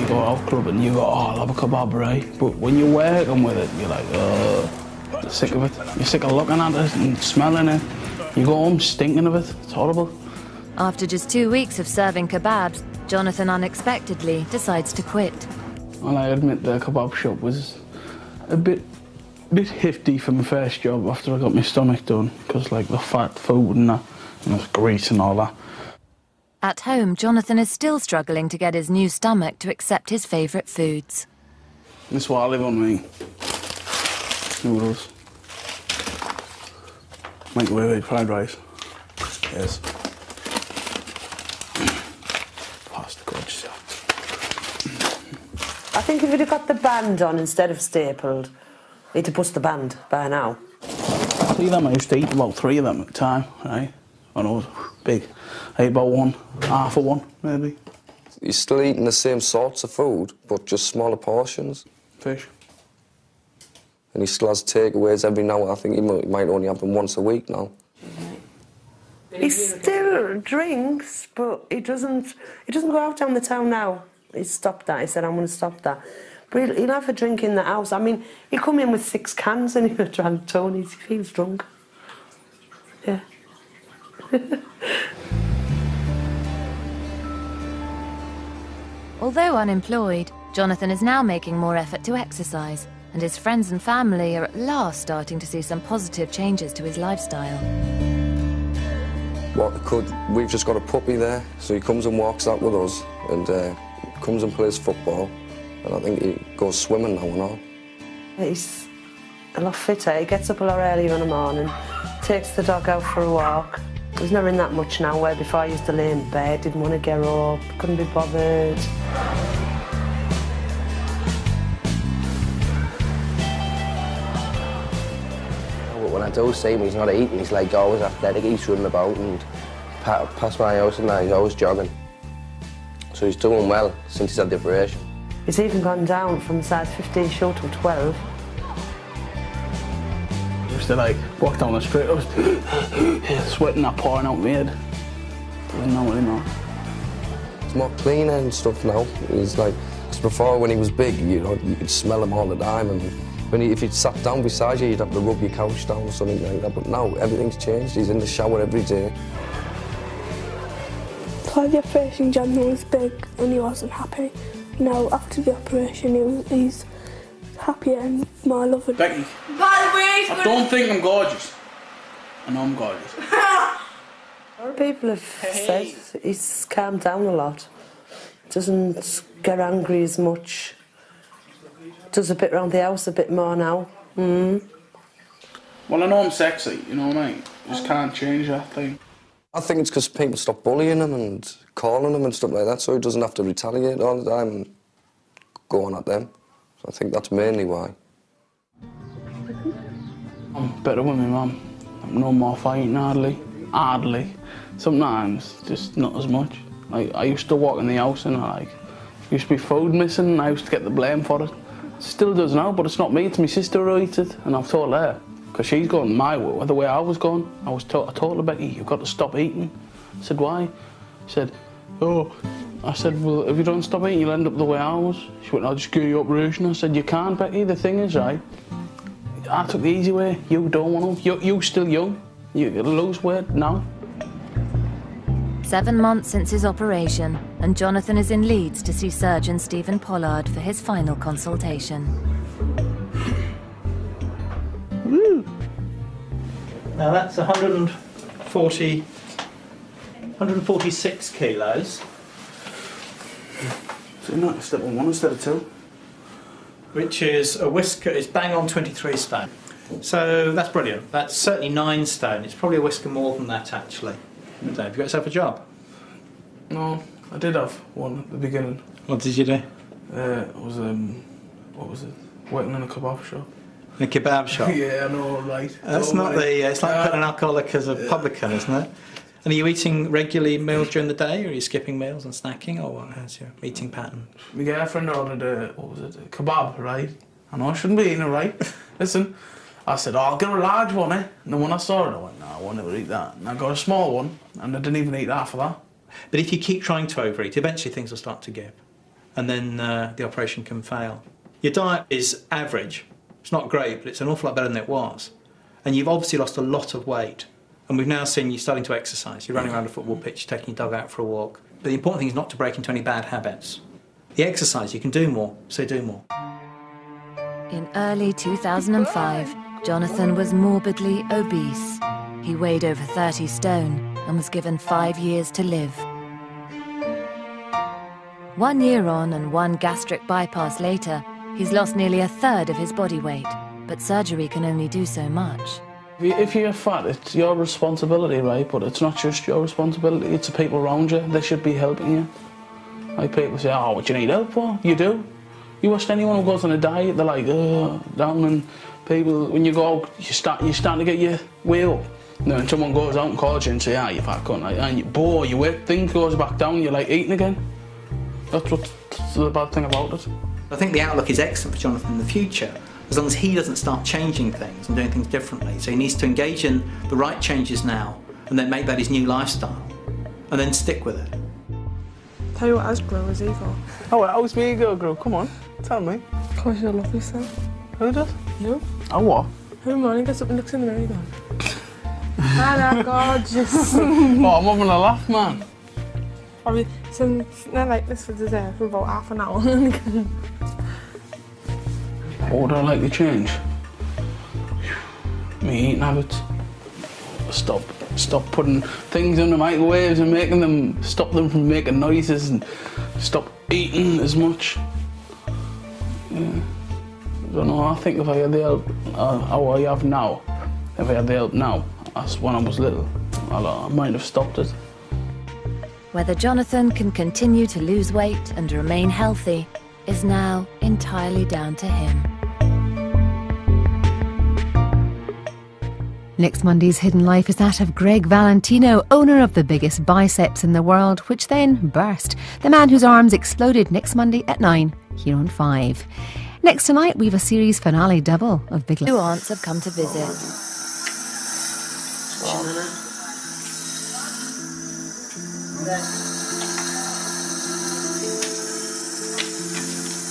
You go out club and you go, oh, I'll have a kebab, right? But when you're working with it, you're like, you're sick of it. You're sick of looking at it and smelling it. You go home stinking of it. It's horrible. After just 2 weeks of serving kebabs, Jonathan unexpectedly decides to quit. and I admit the kebab shop was a bit hefty for my first job after I got my stomach done, because like the fat food and that, and the grease and all that. At home, Jonathan is still struggling to get his new stomach to accept his favourite foods. That's what I live on, me. Noodles. Microwave fried rice. Yes. Pasta, gorgeous. I think if it had got the band on instead of stapled, it'd have pushed the band by now. See them, I used to eat about 3 of them at a time, right? When I was big. I ate about 1, half of 1, maybe. You're still eating the same sorts of food, but just smaller portions. Fish. And he still has takeaways every now and then. I think it might only happen once a week now. He still drinks, but he doesn't go out down the town now. He's stopped that. He said, I'm going to stop that. But he'll have a drink in the house. I mean, he'll come in with 6 cans and he'll drink Tony's. He feels drunk. Yeah. Although unemployed, Jonathan is now making more effort to exercise, and his friends and family are at last starting to see some positive changes to his lifestyle. We've just got a puppy there, so he comes and walks out with us, and comes and plays football, and I think he goes swimming now and all. He's a lot fitter. He gets up a lot earlier in the morning, takes the dog out for a walk. He's not in that much now, where before I used to lay in bed, didn't want to get up, couldn't be bothered. When I do see him, he's not eating, he's like always athletic, he's running about, and past my house and that, he's always jogging. So he's doing well since he's had the operation. He's even gone down from size 15 short to 12. I used to like walk down the street, I was sweating and pouring out my head. I didn't know what he meant. It's more cleaner and stuff now. It's like, because before when he was big, you know, you could smell him all the time. And if he'd sat down beside you, you'd have to rub your couch down or something like that, but now everything's changed. He's in the shower every day. Before the operation, John was big and he wasn't happy. Now, after the operation, he's happier and more loving. Becky, by the way, I don't think I'm gorgeous. I know I'm gorgeous. People have said he's calmed down a lot. Doesn't get angry as much. Does a bit round the house a bit more now. Well, I know I'm sexy, you know what I mean? I just can't change that thing. I think it's because people stop bullying him and calling him and stuff like that, so he doesn't have to retaliate all the time and go on at them. So I think that's mainly why. I'm better with my mum. I'm no more fighting, hardly. Sometimes, just not as much. Like, I used to walk in the house and like, used to be food missing and I used to get the blame for it. Still does now, but it's not me, it's my sister who eats it, and I've told her, because she's gone my way, the way I was going. I told her, Becky, you've got to stop eating. I said, why? She said, oh. I said, well, if you don't stop eating, you'll end up the way I was. She went, I'll just give you operation. I said, you can't, Becky, the thing is, right, I took the easy way, you don't want to, you're still young, you'll lose weight now. 7 months since his operation, and Jonathan is in Leeds to see surgeon Stephen Pollard for his final consultation. Woo. Now that's 146 kilos. So you're not step on 1 instead of 2? Which is a whisker, it's bang on 23 stone. So that's brilliant. That's certainly 9 stone. It's probably a whisker more than that actually. So, have you got yourself a job? No, I did have one at the beginning. What did you do? I was, what was it? Working in a kebab shop. In a kebab shop? Yeah, I know, right. That's not the, it's like putting an alcoholic as a publican, isn't it? And are you eating regularly meals during the day, or are you skipping meals and snacking, or what? How's your eating pattern? My girlfriend ordered a, what was it, a kebab, right? I know I shouldn't be eating it, right? Listen. I said, oh, I'll get a large one, eh? And then when I saw it, I went, no, I won't ever eat that. And I got a small one, and I didn't even eat half of that. But if you keep trying to overeat, eventually things will start to give. And then the operation can fail. Your diet is average. It's not great, but it's an awful lot better than it was. And you've obviously lost a lot of weight. And we've now seen you starting to exercise. You're running around a football pitch, taking your dog out for a walk. But the important thing is not to break into any bad habits. The exercise, you can do more, so do more. In early 2005, Jonathan was morbidly obese. He weighed over 30 stone and was given 5 years to live. 1 year on and one gastric bypass later, he's lost nearly a third of his body weight, but surgery can only do so much. If you're fat, it's your responsibility, right? But it's not just your responsibility, it's the people around you. They should be helping you. Like, people say, oh, what do you need help for? You do. You watch anyone who goes on a diet, they're like, oh, down. And people, when you go out, you start to get your weight up. And then someone goes out and calls you and say, ah, you're fat, cunt. And you, boy, your weight thing goes back down, you're like eating again. That's what's the bad thing about it. I think the outlook is excellent for Jonathan in the future, as long as he doesn't start changing things and doing things differently. So he needs to engage in the right changes now and then make that his new lifestyle and then stick with it. Tell you what Asgro is evil. Oh, well, how's me go, girl? Come on, tell me. Of course you love yourself. Who does? You. Oh, what? Who morning gets up and looks in the mirror again? Man, I'm gorgeous. Oh, I'm having a laugh, man. I mean, sitting there like this for dessert for about half an hour. What would I like to change? Me eating habits. Stop putting things in the microwaves and making them, stop them from making noises, and stop eating as much. Yeah. I don't know, I think if I had the help how I have now, if I had the help now, as when I was little, I might have stopped it. Whether Jonathan can continue to lose weight and remain healthy is now entirely down to him. Next Monday's Hidden Life is that of Greg Valentino, owner of the biggest biceps in the world, which then burst. The man whose arms exploded next Monday at 9, here on 5. Next tonight, we've a series finale double of Big Life. Two aunts have come to visit.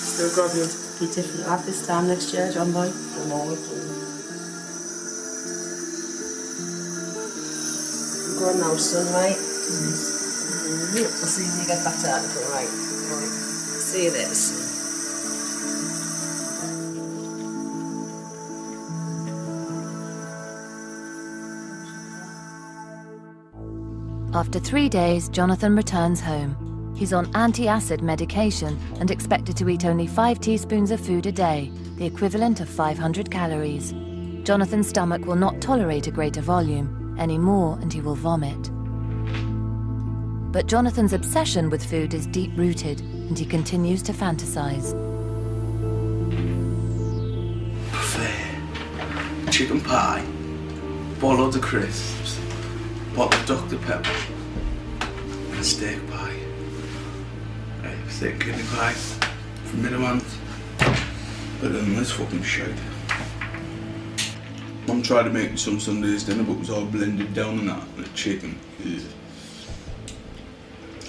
Still grab your different lab this time next year, John Boy. Go on now, son, right? Mm-hmm. I'll see if you get that out of it, right? See you there soon. After 3 days, Jonathan returns home. He's on anti-acid medication and expected to eat only 5 teaspoons of food a day, the equivalent of 500 calories. Jonathan's stomach will not tolerate a greater volume anymore, and he will vomit. But Jonathan's obsession with food is deep-rooted, and he continues to fantasize. Buffet, chicken pie, bought loads of crisps, bought a Dr. Pepper, and a steak pie. Steak kidney pie from Midland, but then this fucking shit. Mum tried to make some Sunday's dinner, but it was all blended down and that, like chicken. Ugh.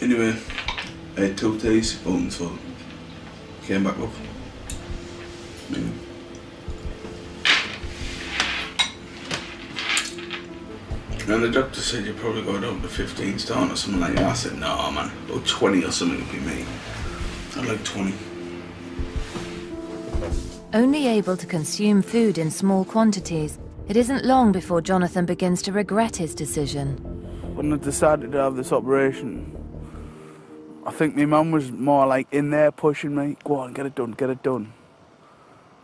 Anyway, I had 2 teaspoons full. Came back up. Yeah. And the doctor said you probably go down to 15 stone or something like that. I said, no, man, about 20 or something would be me. I'd like 20. Only able to consume food in small quantities, it isn't long before Jonathan begins to regret his decision. When I decided to have this operation, I think my mum was more like in there pushing me, go on, get it done, get it done.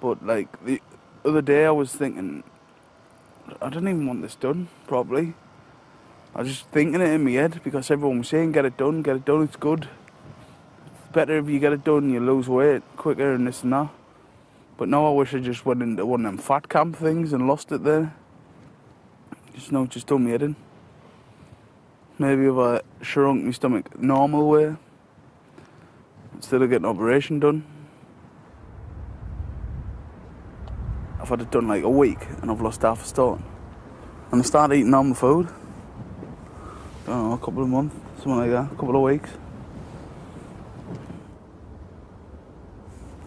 But like the other day I was thinking, I don't even want this done properly. I was just thinking it in my head because everyone was saying get it done, it's good. It's better if you get it done, you lose weight quicker and this and that. But now I wish I just went into one of them fat camp things and lost it there. Just now, just done me head in. Maybe if I shrunk my stomach normal way, instead of getting an operation done. If I'd have done like a week and I've lost half a stone, and I start eating normal food, I don't know, a couple of months, something like that, a couple of weeks.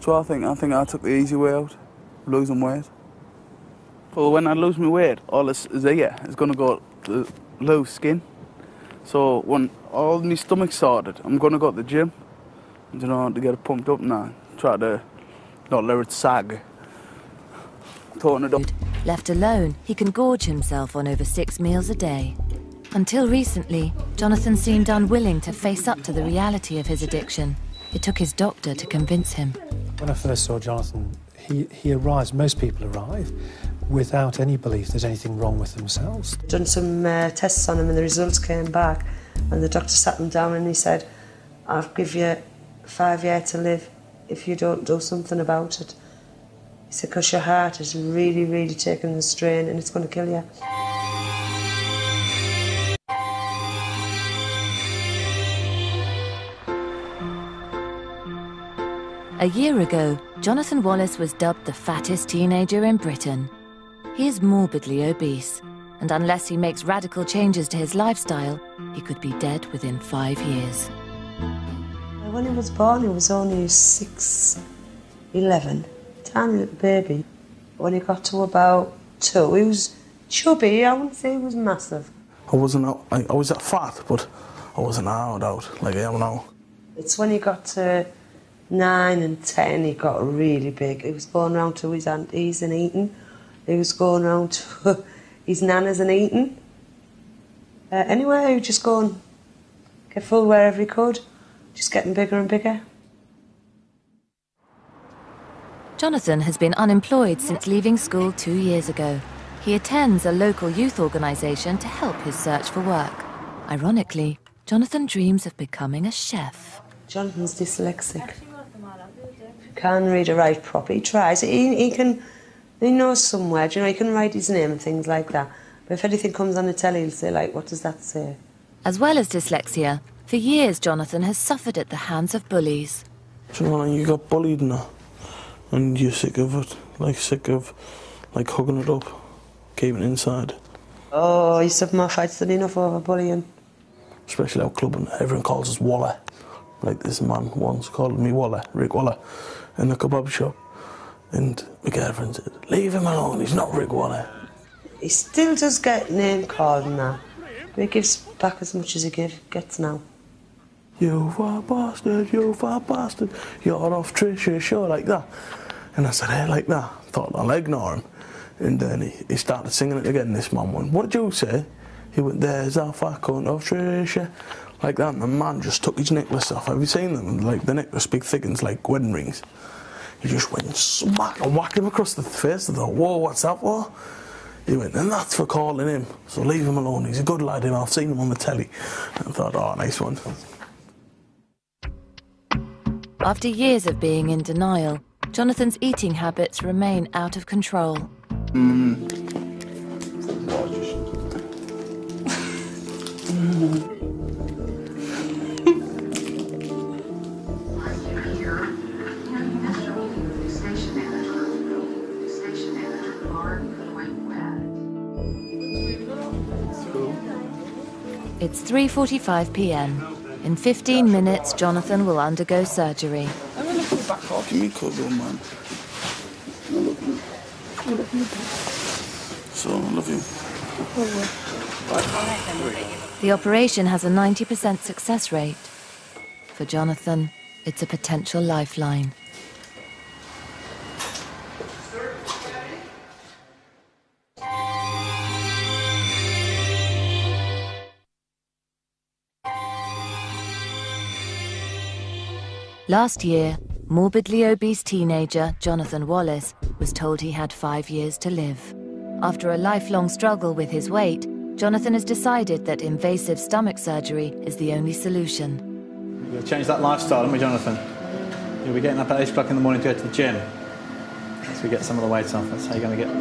So I think I took the easy way out, losing weight. Well, when I lose my weight, all this is here is going to go to loose skin. So when all my stomach's sorted, I'm going to go to the gym. you know, to get it pumped up now. Try to not let it sag. Torn it up. Left alone, he can gorge himself on over 6 meals a day. Until recently, Jonathan seemed unwilling to face up to the reality of his addiction. It took his doctor to convince him. When I first saw Jonathan, he arrives, most people arrive, without any belief there's anything wrong with themselves. Done some tests on him and the results came back, and the doctor sat him down and he said, I'll give you 5 years to live if you don't do something about it. He said, because your heart is really, really taking the strain and it's going to kill you. A year ago, Jonathan Wallace was dubbed the fattest teenager in Britain. He is morbidly obese, and unless he makes radical changes to his lifestyle, he could be dead within 5 years. When he was born, he was only 6'11", tiny little baby. When he got to about 2, he was chubby. I wouldn't say he was massive. I wasn't out, I was fat, but I wasn't out like I am now. It's when he got to 9 and 10, he got really big. He was going round to his aunties and eating. He was going round to his nanas and eating. Anywhere, he would just go and get full wherever he could. Just getting bigger and bigger. Jonathan has been unemployed since leaving school 2 years ago. He attends a local youth organisation to help his search for work. Ironically, Jonathan dreams of becoming a chef. Jonathan's dyslexic. He can't read or write properly. He tries. He knows some words, you know, he can write his name and things like that. But if anything comes on the telly, he'll say, like, what does that say? As well as dyslexia, for years Jonathan has suffered at the hands of bullies. Jonathan, you got bullied now, and you're sick of it. Like, sick of, like, hugging it up, keeping it inside. Oh, I used to have more fights than enough over bullying. Especially our club, and everyone calls us Waller. Like, this man once called me Waller, Rick Waller, in the kebab shop. And my girlfriend said, leave him alone, he's not Rick Waller. He still does get name called now. But he gives back as much as he gets now. You fat bastard, you fat bastard, you're off Trisha Shaw, like that. And I said, hey, like that. I thought I'll ignore him. And then he started singing it again, this man went, what did you say? He went, there's that fat cunt off Trisha. Like that, and the man just took his necklace off. Have you seen them? Like, the necklace, big thickens, like wedding rings. He just went smack and whacked him across the face. I thought, whoa, what's that for? He went, and that's for calling him. So leave him alone. He's a good lad, and I've seen him on the telly. And I thought, oh, nice one. After years of being in denial, Jonathan's eating habits remain out of control. It's 3:45 p.m. In 15 minutes, Jonathan will undergo surgery. I'm going to put it back off me, cousin, man. So, I love you. The operation has a 90% success rate. For Jonathan, it's a potential lifeline. Last year, morbidly obese teenager Jonathan Wallace was told he had 5 years to live. After a lifelong struggle with his weight, Jonathan has decided that invasive stomach surgery is the only solution. We've changed that lifestyle, haven't we, Jonathan? You'll be getting up at 8 o'clock in the morning to go to the gym. Once we get some of the weight off, that's how you're going to get...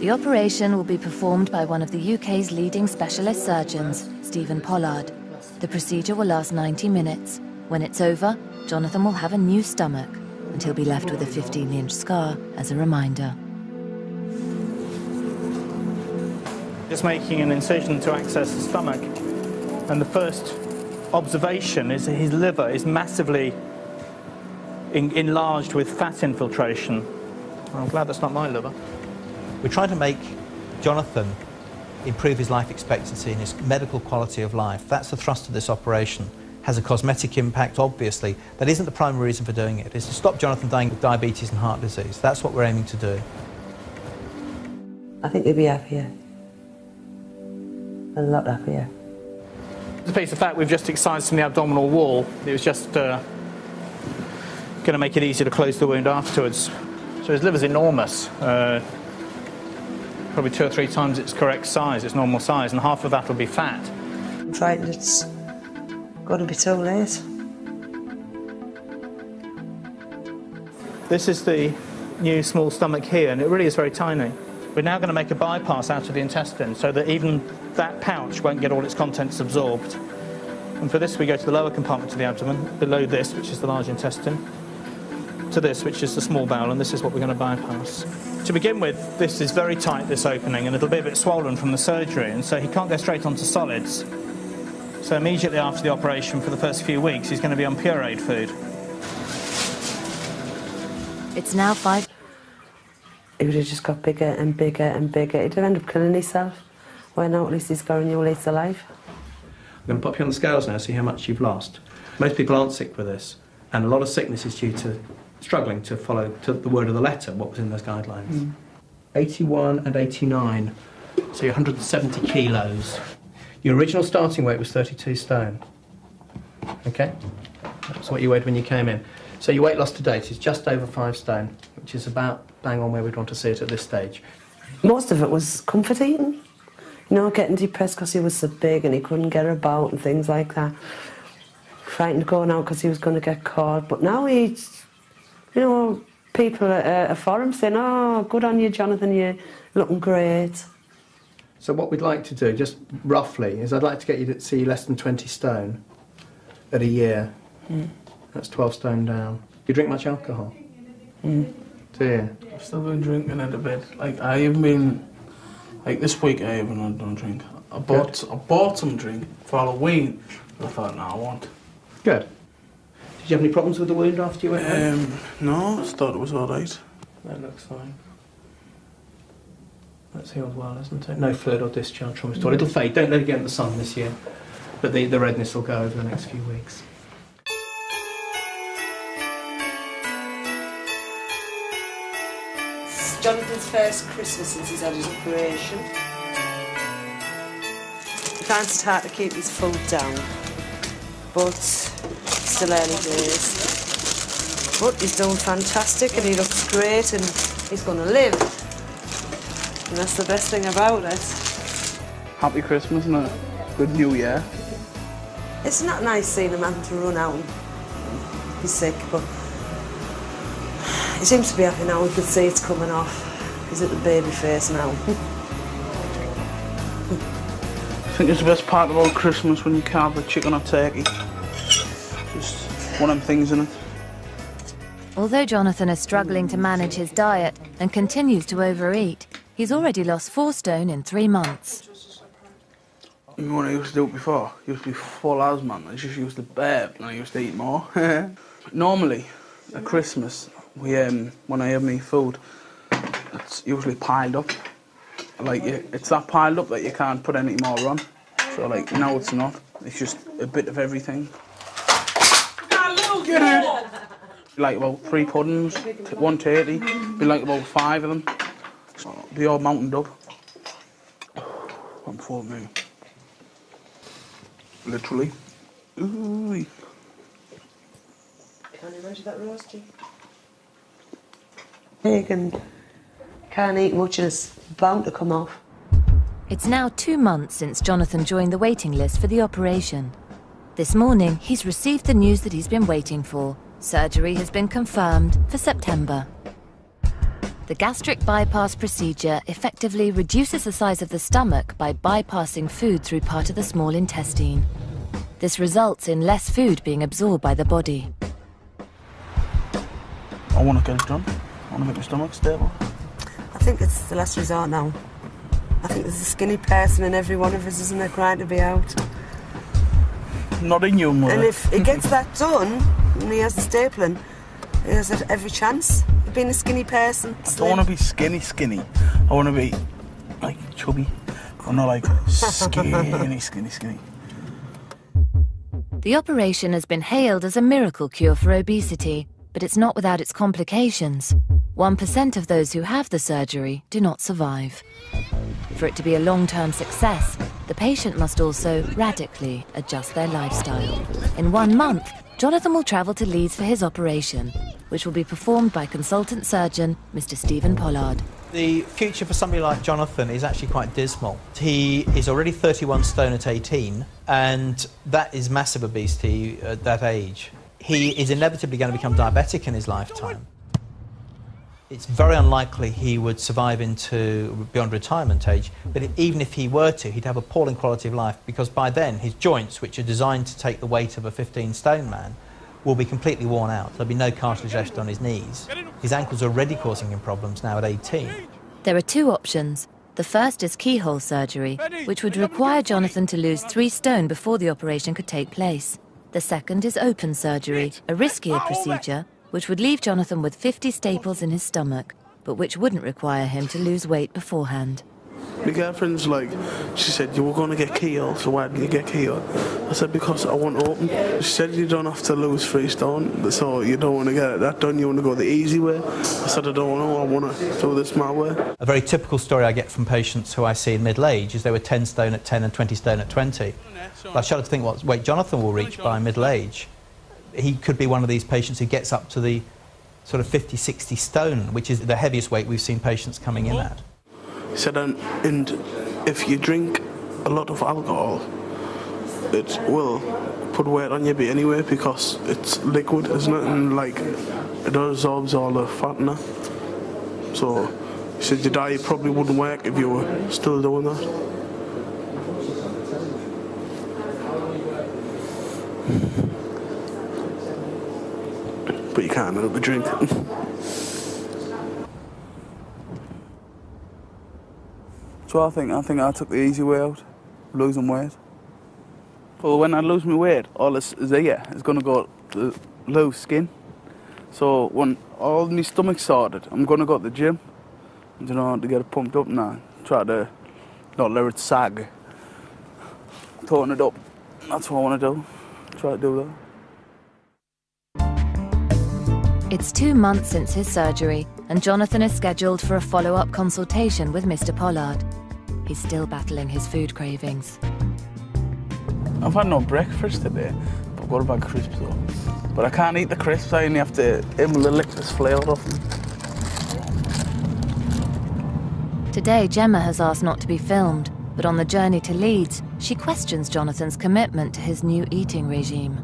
The operation will be performed by one of the UK's leading specialist surgeons, Stephen Pollard. The procedure will last 90 minutes. When it's over, Jonathan will have a new stomach, and he'll be left with a 15-inch scar as a reminder. Just making an incision to access the stomach, and the first observation is that his liver is massively enlarged with fat infiltration. Well, I'm glad that's not my liver. We're trying to make Jonathan improve his life expectancy and his medical quality of life. That's the thrust of this operation. Has a cosmetic impact, obviously. That isn't the primary reason for doing it. It's to stop Jonathan dying with diabetes and heart disease. That's what we're aiming to do. I think they'd be happier. A lot happier. It's a piece of fact we've just excised from the abdominal wall. It was just going to make it easier to close the wound afterwards. So his liver's enormous. Probably 2 or 3 times its correct size, its normal size, and half of that will be fat. I'm frightened it's got to be too late. This is the new small stomach here, and it really is very tiny. We're now going to make a bypass out of the intestine so that even that pouch won't get all its contents absorbed. And for this, we go to the lower compartment of the abdomen, below this, which is the large intestine, to this, which is the small bowel, and this is what we're going to bypass. To begin with, this is very tight, this opening, and it'll be a bit swollen from the surgery, and so he can't go straight onto solids. So immediately after the operation, for the first few weeks, he's going to be on pureed food. It's now 5... He would have just got bigger and bigger and bigger. He'd have ended up killing himself. Why not? At least he's going all his life. I'm going to pop you on the scales now, see how much you've lost. Most people aren't sick with this, and a lot of sickness is due to struggling to follow to the word of the letter what was in those guidelines. 81 and 89, so you're 170 kilos. Your original starting weight was 32 stone, OK? That's what you weighed when you came in. So your weight loss to date is just over 5 stone, which is about bang on where we'd want to see it at this stage. Most of it was comfort eating. You know, getting depressed because he was so big and he couldn't get about and things like that. Frightened going out because he was going to get caught. But now he, you know, people are for him saying, oh, good on you, Jonathan, you're looking great. So what we'd like to do, just roughly, is I'd like to get you to see less than 20 stone at a year. That's 12 stone down. Do you drink much alcohol? Do you? I've still been drinking at a bit. Like, I haven't been... Like, this week I haven't done drink. I bought some drink for Halloween, but I thought, no, I won't. Good. Did you have any problems with the wound after you went home? No, I thought it was all right. That looks fine. That's healed well, isn't it? No fluid or discharge from it. It'll fade. Don't let it get in the sun this year. But the redness will go over the next few weeks. Jonathan's first Christmas since he's had his operation. He finds it hard to keep his food down, but still early days. But he's doing fantastic and he looks great and he's going to live. And that's the best thing about it. Happy Christmas and a good New Year. It's not nice seeing a man to run out and be sick, but he seems to be happy now. We can see it's coming off. He's at the baby face now. I think it's the best part about Christmas when you carve a chicken or turkey. Just one of them things in it. Although Jonathan is struggling to manage his diet and continues to overeat, he's already lost 4 stone in 3 months. You know what I used to do before? I used to be full as man. I just used to burp and I used to eat more. Normally, at Christmas, when I have my food, it's usually piled up. Like, it's that piled up that you can't put any more on. So, like, now it's not. It's just a bit of everything. Like, about 3 puddings, 1 turkey, be like about 5 of them. So they all mountained up. I'm full of me. Literally. Ooh. Can't imagine that roasty. Big and can't eat much and it's bound to come off. It's now 2 months since Jonathan joined the waiting list for the operation. This morning, he's received the news that he's been waiting for. Surgery has been confirmed for September. The gastric bypass procedure effectively reduces the size of the stomach by bypassing food through part of the small intestine. This results in less food being absorbed by the body. I want to get it done. I want to make my stomach stable. I think it's the last resort now. I think there's a skinny person in every one of us, isn't it? Right to be out. Not in humour. And if he gets that done, and he has the stapling, he has every chance of being a skinny person. I don't want to be skinny. I want to be, like, chubby. I'm not like skinny. The operation has been hailed as a miracle cure for obesity, but it's not without its complications. 1% of those who have the surgery do not survive. For it to be a long-term success, the patient must also radically adjust their lifestyle. In 1 month, Jonathan will travel to Leeds for his operation, which will be performed by consultant surgeon Mr. Stephen Pollard. The future for somebody like Jonathan is actually quite dismal. He is already 31 stone at 18, and that is massive obesity at that age. He is inevitably going to become diabetic in his lifetime. It's very unlikely he would survive into beyond retirement age, but even if he were to, he'd have appalling quality of life, because by then his joints, which are designed to take the weight of a 15 stone man, will be completely worn out. There'll be no cartilage left on his knees. His ankles are already causing him problems now at 18. There are two options. The first is keyhole surgery, which would require Jonathan to lose 3 stone before the operation could take place. The second is open surgery, a riskier procedure, which would leave Jonathan with 50 staples in his stomach, but which wouldn't require him to lose weight beforehand. My girlfriend's like, she said, you were going to get keeled, so why did you get keeled? I said, because I want open. She said, you don't have to lose 3 stone, so you don't want to get that done, you want to go the easy way. I said, I don't know, I want to do this my way. A very typical story I get from patients who I see in middle age is they were 10 stone at 10 and 20 stone at 20. But I shudder to think what weight Jonathan will reach by middle age. He could be one of these patients who gets up to the sort of 50, 60 stone, which is the heaviest weight we've seen patients coming in at. He said, and if you drink a lot of alcohol, it will put weight on you anyway, because it's liquid, isn't it? And like, it absorbs all the fat now. So he said, your diet probably wouldn't work if you were still doing that. But you can't help but drink. So I think I took the easy way out, losing weight. Well, when I lose my weight, all this is here is going to go to loose skin. So when all my stomach's sorted, I'm going to go to the gym, you know, to get it pumped up now. Try to not let it sag. Tone it up. That's what I want to do. Try to do that. It's 2 months since his surgery, and Jonathan is scheduled for a follow-up consultation with Mr. Pollard. He's still battling his food cravings. I've had no breakfast today, but I've got a bag of crisps though. But I can't eat the crisps, I only have to lick this flail off them. Today, Gemma has asked not to be filmed, but on the journey to Leeds, she questions Jonathan's commitment to his new eating regime.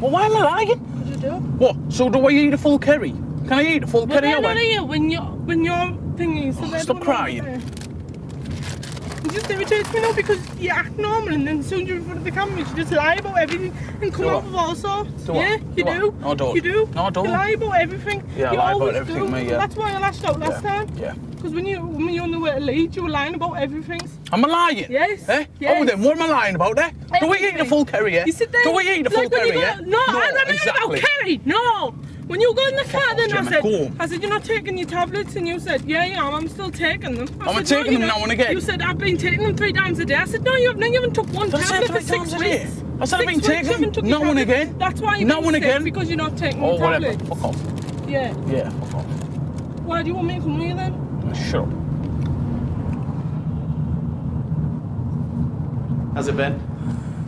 Well, why am I lying? What do you do? What? So do I eat a full curry? Can I eat a full curry? No, no, when you're thingy. So oh, stop crying. It just irritates me now, because you act normal and then as soon as you're in front of the camera, you just lie about everything and come up with all sorts. Do you? No, I don't. You do. No, I don't. You lie about everything. Yeah, I lie about everything, mate, yeah. That's why I lashed out last time. Yeah. Because when you're on the way to Leeds, you were lying about everything. Am I lying? Yes. Eh? Yes. Oh, then what am I lying about there? Eh? Do we eat the full curry, yeah? You sit there. Do we eat the full curry, yeah? No, I'm not lying about curry, no. When you go in the car, then I said, you're not taking your tablets, and you said, yeah, I'm still taking them. I'm taking them now and again. You said, I've been taking them 3 times a day. I said, no, you haven't took one tablet for 6 weeks. I said, I've been taking them now and again. That's why you've been sick, because you're not taking your tablets. Oh, whatever, fuck off. Yeah. Yeah, fuck off. Why, do you want me to come here then? Shut up. How's it been?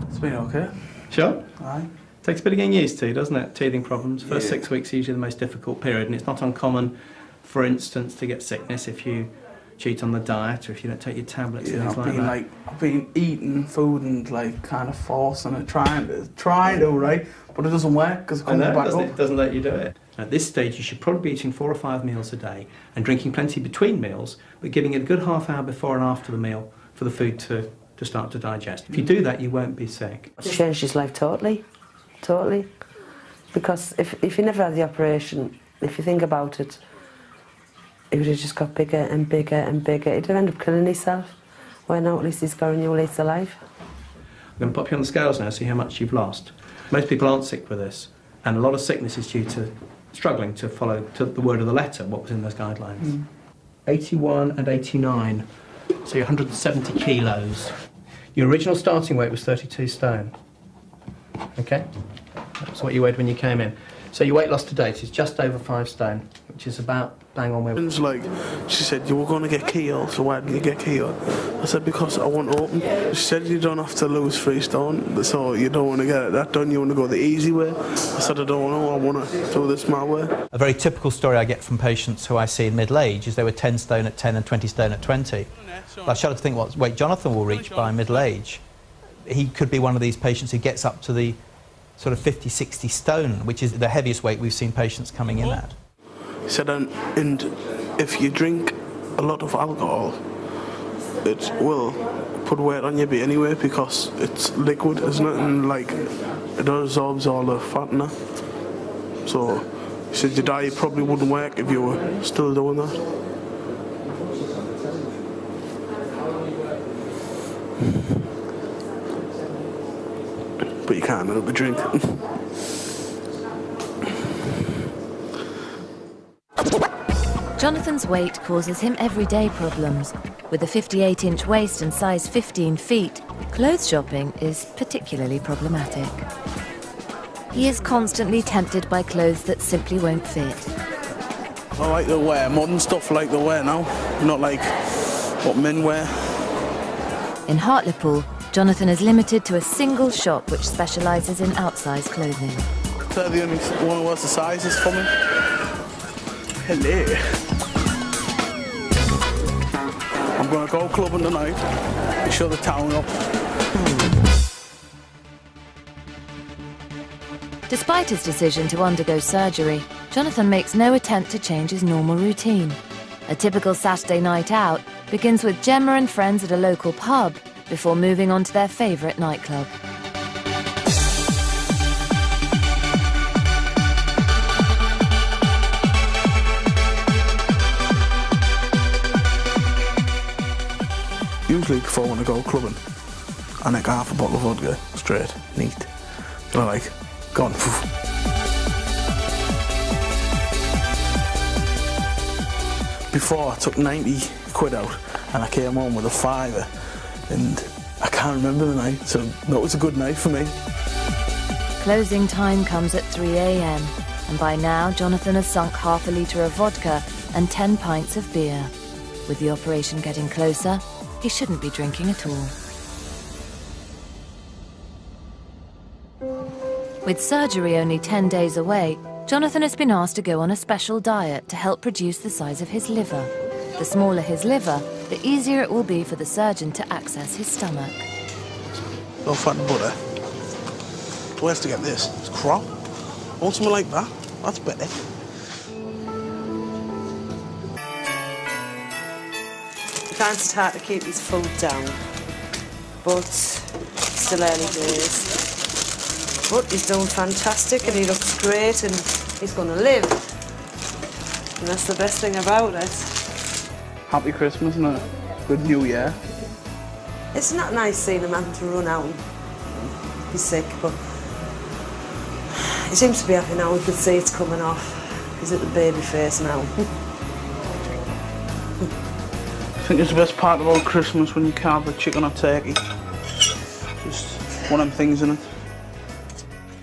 It's been okay. Sure? Aye. Takes a bit of getting used to, doesn't it? Teething problems. First 6 weeks is usually the most difficult period, and it's not uncommon, for instance, to get sickness if you cheat on the diet or if you don't take your tablets and things like that. I've been eating food and like kind of forcing it, trying to, right? But it doesn't work because it comes back up. It doesn't let you do it. At this stage, you should probably be eating 4 or 5 meals a day and drinking plenty between meals, but giving it a good half hour before and after the meal for the food to start to digest. If you do that, you won't be sick. It's changed his life totally, totally. Because if he never had the operation, if you think about it, he would have just got bigger and bigger and bigger. He'd have ended up killing himself. Why now, at least he's got a new lease of life. I'm going to pop you on the scales now, see how much you've lost. Most people aren't sick with this, and a lot of sickness is due to struggling to follow to the word of the letter what was in those guidelines. 81 and 89 So you're 170 kilos. Your original starting weight was 32 stone. Okay? That's what you weighed when you came in. So your weight loss to date is just over 5 stone, which is about bang on where we were. Like, she said, you're going to get keeled, so why did you get keeled? I said, because I want to open. She said, you don't have to lose 3 stone, so you don't want to get that done, you want to go the easy way. I said, I don't know, I want to do this my way. A very typical story I get from patients who I see in middle age is they were 10 stone at 10 and 20 stone at 20. But I shudder to think what weight Jonathan will reach by middle age. He could be one of these patients who gets up to the sort of 50, 60 stone, which is the heaviest weight we've seen patients coming in at. He said, and if you drink a lot of alcohol, it will put weight on you anyway because it's liquid, isn't it? And like, it absorbs all the fat now. So he said your diet probably wouldn't work if you were still doing that. But you can't, it'll be drinking. Jonathan's weight causes him everyday problems. With a 58-inch waist and size 15 feet, clothes shopping is particularly problematic. He is constantly tempted by clothes that simply won't fit. I like the wear, modern stuff like the wear now, not like what men wear. In Hartlepool, Jonathan is limited to a single shop which specialises in outsize clothing. They're the only one who has the sizes for me. Hello. I'm going to go clubbing tonight and show the town up. Despite his decision to undergo surgery, Jonathan makes no attempt to change his normal routine. A typical Saturday night out begins with Gemma and friends at a local pub, before moving on to their favourite nightclub. Usually before I want to go clubbing, I nick half a bottle of vodka, straight, neat. And I like, gone. Before I took 90 quid out and I came home with a fiver. And I can't remember the night, so that was a good night for me. Closing time comes at 3 a.m, and by now Jonathan has sunk half a litre of vodka and 10 pints of beer. With the operation getting closer, he shouldn't be drinking at all. With surgery only 10 days away, Jonathan has been asked to go on a special diet to help reduce the size of his liver. The smaller his liver, the easier it will be for the surgeon to access his stomach. No fat and butter. Where else to get this? It's crap. I want something like that. That's better. I can't start to keep his food down, but still early days. But he's doing fantastic and he looks great and he's going to live. And that's the best thing about it. Happy Christmas and a good New Year. It's not nice seeing a man to run out and be sick, but he seems to be happy now. We can see it's coming off. He's at the baby face now. I think it's the best part of all Christmas when you carve a chicken or turkey. Just one of them things in it.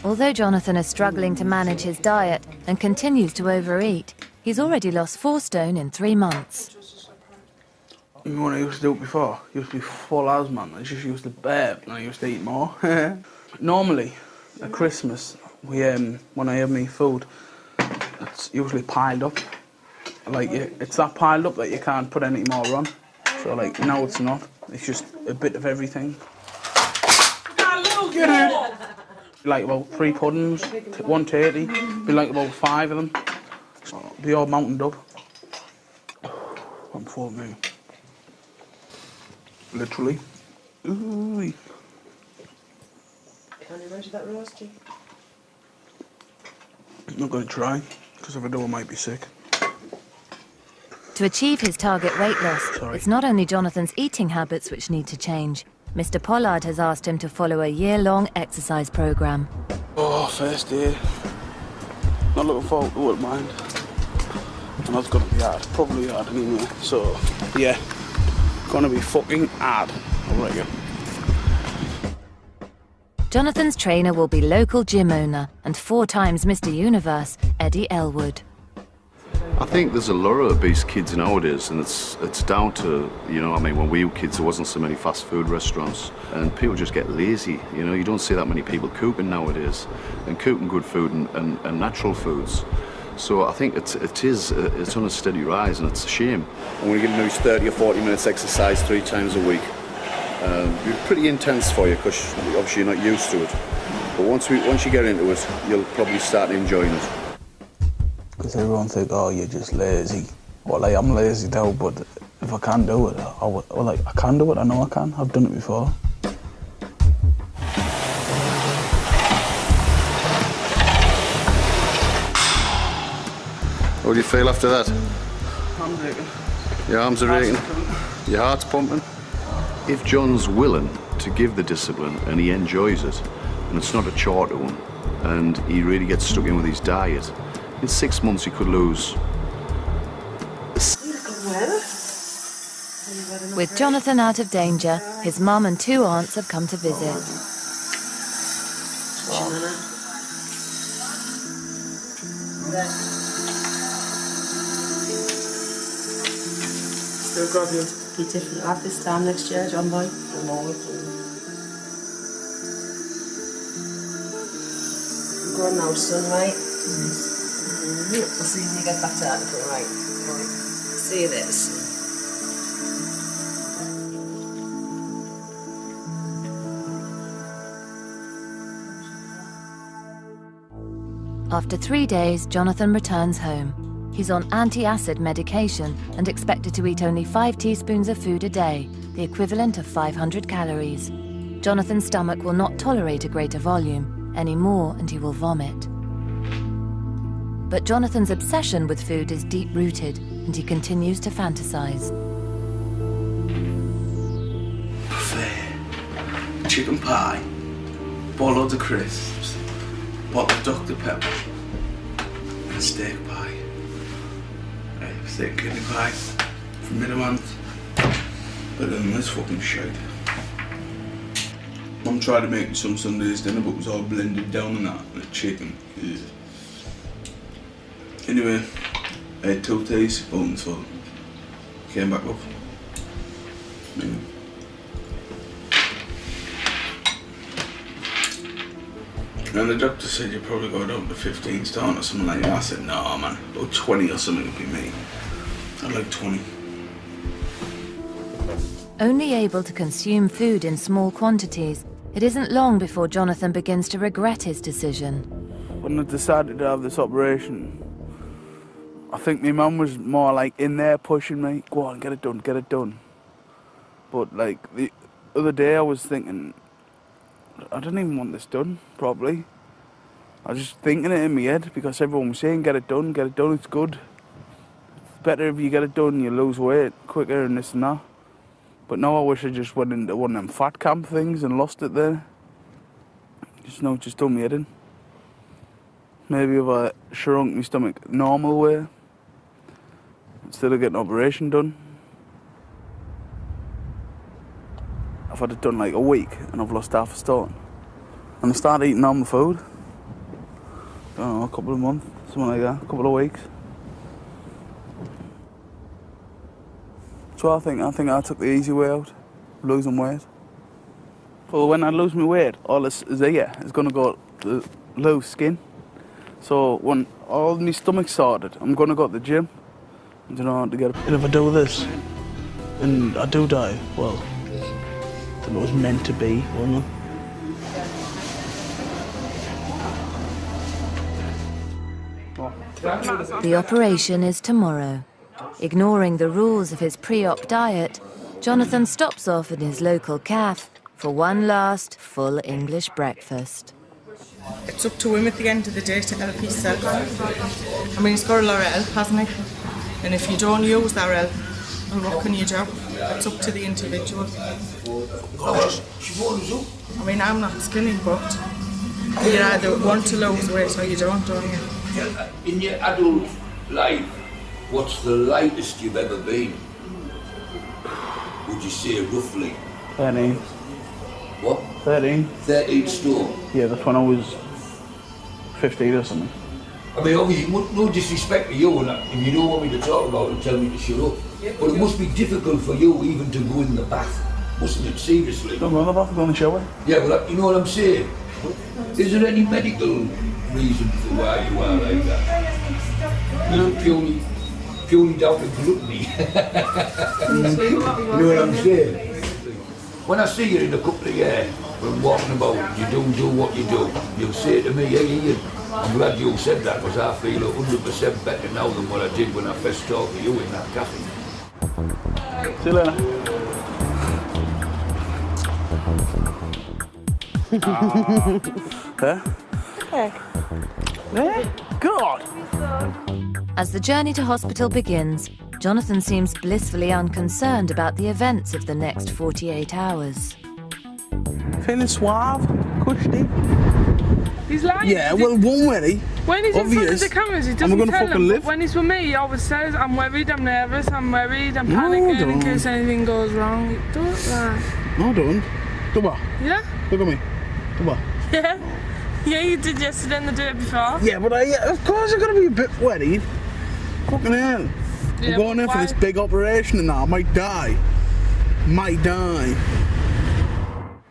Although Jonathan is struggling to manage his diet and continues to overeat, he's already lost 4 stone in 3 months. You know what I used to do before? I used to be full as man. I just used to burp and I used to eat more. Normally, at Christmas, when I have my food, it's usually piled up. Like, it's that piled up that you can't put any more on. So, like, now it's not. It's just a bit of everything. Get it! Like, about 3 puddings, 1 turkey, be like about 5 of them. Be all mountained up. I'm full now. Literally. Ooh. Can you measure that roasty? I'm not going to try, because if I do, I might be sick. To achieve his target weight loss, it's not only Jonathan's eating habits which need to change. Mr. Pollard has asked him to follow a year-long exercise programme. Oh, first year. Not looking forward to it, mind. And that's going to be hard. Probably hard anyway. So, yeah. Gonna be fucking hard, I reckon. Jonathan's trainer will be local gym owner and 4 times Mr. Universe, Eddie Elwood. I think there's a lure of obese kids nowadays, and it's down to, you know, I mean, when we were kids there wasn't so many fast food restaurants and people just get lazy, you know, you don't see that many people cooking nowadays and cooking good food and natural foods. So I think it's on a steady rise and it's a shame. I'm going to get a nice 30 or 40 minutes exercise 3 times a week. It's pretty intense for you because obviously you're not used to it. But once you get into it, you'll probably start enjoying it. Because everyone think, oh, you're just lazy. Well, like, I'm lazy now, but if I can't do it, I can do it, I know I can. I've done it before. How do you feel after that? Arms aching. Your arms are aching. Your heart's pumping. If John's willing to give the discipline and he enjoys it, and it's not a chore to him, and he really gets stuck in with his diet, in 6 months he could lose. With Jonathan out of danger, his mum and 2 aunts have come to visit. Oh. They'll grab you. Be different at this time next year, John boy. You're going now, son, right? Mm-hmm. As soon as you get back to that, you're right. Right. See you there soon. After 3 days, Jonathan returns home. He's on anti-acid medication and expected to eat only 5 teaspoons of food a day, the equivalent of 500 calories. Jonathan's stomach will not tolerate a greater volume anymore and he will vomit. But Jonathan's obsession with food is deep-rooted and he continues to fantasize. Buffet, chicken pie, bowl of the crisps, bottle of Dr. Pepper, and steak pie. Steak kidney pie from Midland, but then this fucking shit. Mum tried to make some Sunday's dinner, but it was all blended down and that, and the chicken. Ugh. Anyway, I had 2 teaspoons full. Came back up. Anyway. And the doctor said you probably got up to 15 stone or something like that. I said, no, man, about 20 or something would be me. I'd like 20. Only able to consume food in small quantities, it isn't long before Jonathan begins to regret his decision. When I decided to have this operation, I think my mum was more like in there pushing me, go on, get it done, get it done. But like the other day I was thinking, I didn't even want this done, probably. I was just thinking it in my head because everyone was saying, get it done, it's good. It's better if you get it done, you lose weight quicker and this and that. But now I wish I just went into one of them fat camp things and lost it there. Just now, just done my head in. Maybe if I shrunk my stomach normal way, instead of getting an operation done. If I'd have done like a week and I've lost half a stone. And I started eating normal food. I don't know, a couple of months, something like that, a couple of weeks. So I think I took the easy way out, losing weight. Well, when I lose my weight, all this is here is going to go to the loose skin. So when all my stomach's sorted, I'm going to go to the gym. I don't know how to get it. And if I do this, and I do die, well, it was meant to be, wasn't it? The operation is tomorrow. Ignoring the rules of his pre-op diet, Jonathan stops off in his local cafe for one last full English breakfast. It's up to him at the end of the day to help himself. I mean, he's got a lot of help, hasn't he? And if you don't use that help, what can you do? It's up to the individual. I mean, I'm not skinny, but you either want to lose weight or you don't you? In your adult life, what's the lightest you've ever been? Would you see it roughly? 13. What? 13. 13 stone? Yeah, that's when I was 15 or something. I mean, obviously, no disrespect to you, and if you don't want me to talk about it, tell me to shut up. Yeah, but it must be difficult for you even to go in the bath, mustn't it? Seriously. Don't go in the bath, go in the shower. Yeah, well, you know what I'm saying? Is there any medical reason for why you are like that? No. Is it purely down to gluttony? You know what I'm saying? When I see you in a couple of years, when walking about, you don't do what you do, you'll say to me, hey Ian, I'm glad you said that because I feel 100% better now than what I did when I first talked to you in that cafe. See you later. God! As the journey to hospital begins, Jonathan seems blissfully unconcerned about the events of the next 48 hours. Feeling suave, cushy. He's lying. Yeah, well, one worry. When he's obvious, in front of the cameras, he doesn't tell them. Live? When he's with me, he always says, I'm worried, I'm nervous, I'm worried, I'm panicking in case anything goes wrong. It don't lie. No, I don't. Do what? Yeah. Look at me. Do what? Yeah. Yeah, you did yesterday and the day before. Yeah, but of course I'm going to be a bit worried. Fucking hell. Yeah, I'm going in for this big operation and that. I might die. Might die.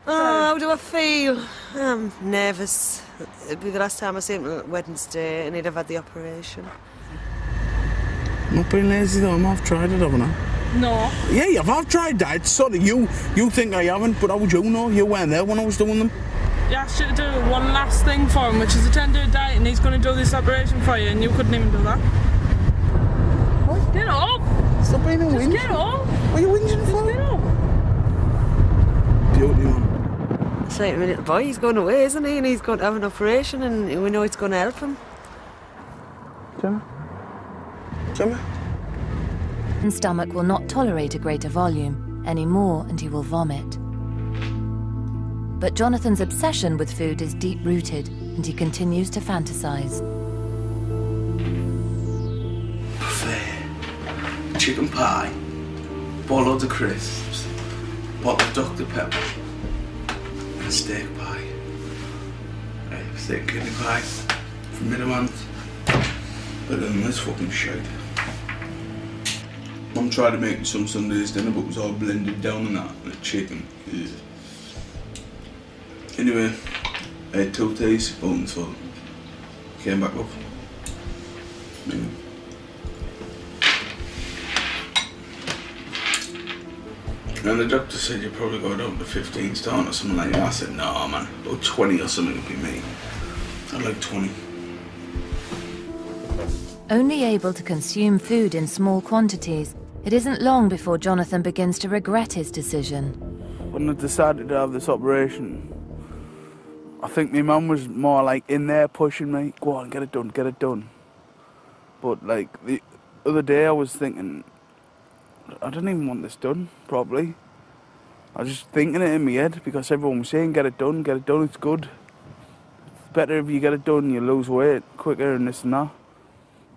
Oh, how do I feel? I'm nervous. It'd be the last time I see him on Wednesday and he'd have had the operation. I'm not being lazy though, I've tried it, haven't I? No. Yeah, you have. I've tried that. Sorry, you think I haven't, but how would you know? You weren't there when I was doing them. Yeah, I should do one last thing for him, which is a 10-day diet, and he's going to do this operation for you, and you couldn't even do that. What? Get up! Stop being a whinge. Just get up! What are you whinging for? Get up! Beauty man. It's like a little boy, he's going away, isn't he? And he's going to have an operation, and we know it's going to help him. Gemma? His stomach will not tolerate a greater volume anymore, and he will vomit. But Jonathan's obsession with food is deep-rooted, and he continues to fantasize. Buffet, chicken pie, bowl of crisps, bottle of Dr. Pepper, and a steak pie. Steak kidney pie from Midland. But then this fucking shit. Mum tried to make some Sunday's dinner, but it was all blended down in that, like chicken. Ugh. Anyway, I had 2 days bones for them. Came back up. Anyway. And the doctor said you're probably going up to 15 stone or something like that. I said, no man, about 20 or something would be me. I'd like 20. Only able to consume food in small quantities, it isn't long before Jonathan begins to regret his decision. When I decided to have this operation, I think my mum was more like in there pushing me, go on, get it done, get it done. But like the other day I was thinking, I didn't even want this done, probably. I was just thinking it in my head because everyone was saying get it done, it's good. It's better if you get it done, you lose weight quicker and this and that.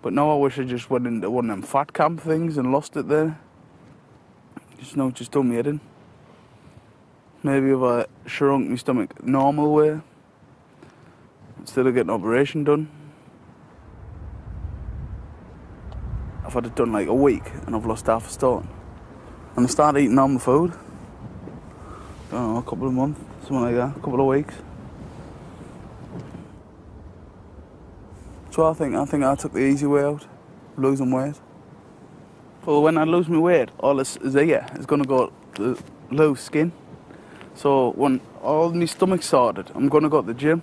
But now I wish I just went into one of them fat camp things and lost it there. Just now just done my head in. Maybe if I shrunk my stomach normal way, instead of getting an operation done. I've had it done like a week and I've lost half a stone. And I started eating normal food. I don't know, a couple of months, something like that, a couple of weeks. So I think I took the easy way out, losing weight. But when I lose my weight, all this is here is going to go to loose skin. So when all my stomach's sorted, I'm going to go to the gym.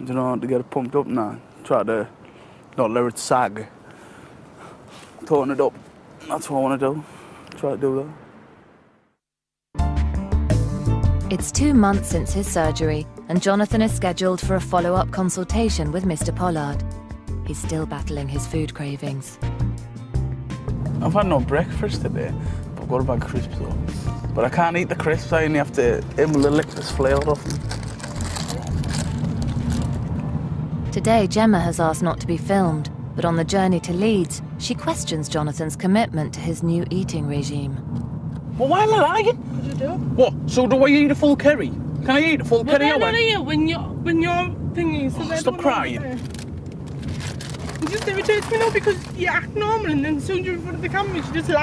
I don't know how to get it pumped up now. Try to not let it sag. Tone it up. That's what I want to do. Try to do that. It's 2 months since his surgery, and Jonathan is scheduled for a follow-up consultation with Mr. Pollard. He's still battling his food cravings. I've had no breakfast today, but I've got a bag of crisps though. But I can't eat the crisps, I only have to lick this flail off them. Today, Gemma has asked not to be filmed, but on the journey to Leeds, she questions Jonathan's commitment to his new eating regime. Well, why am I lying? Because you do. What? So do I eat a full curry? Can I eat a full curry? No, no, when you're thingy. So oh, stop crying. It just irritates me now because you act normal and then soon you're in front of the camera and you just laugh.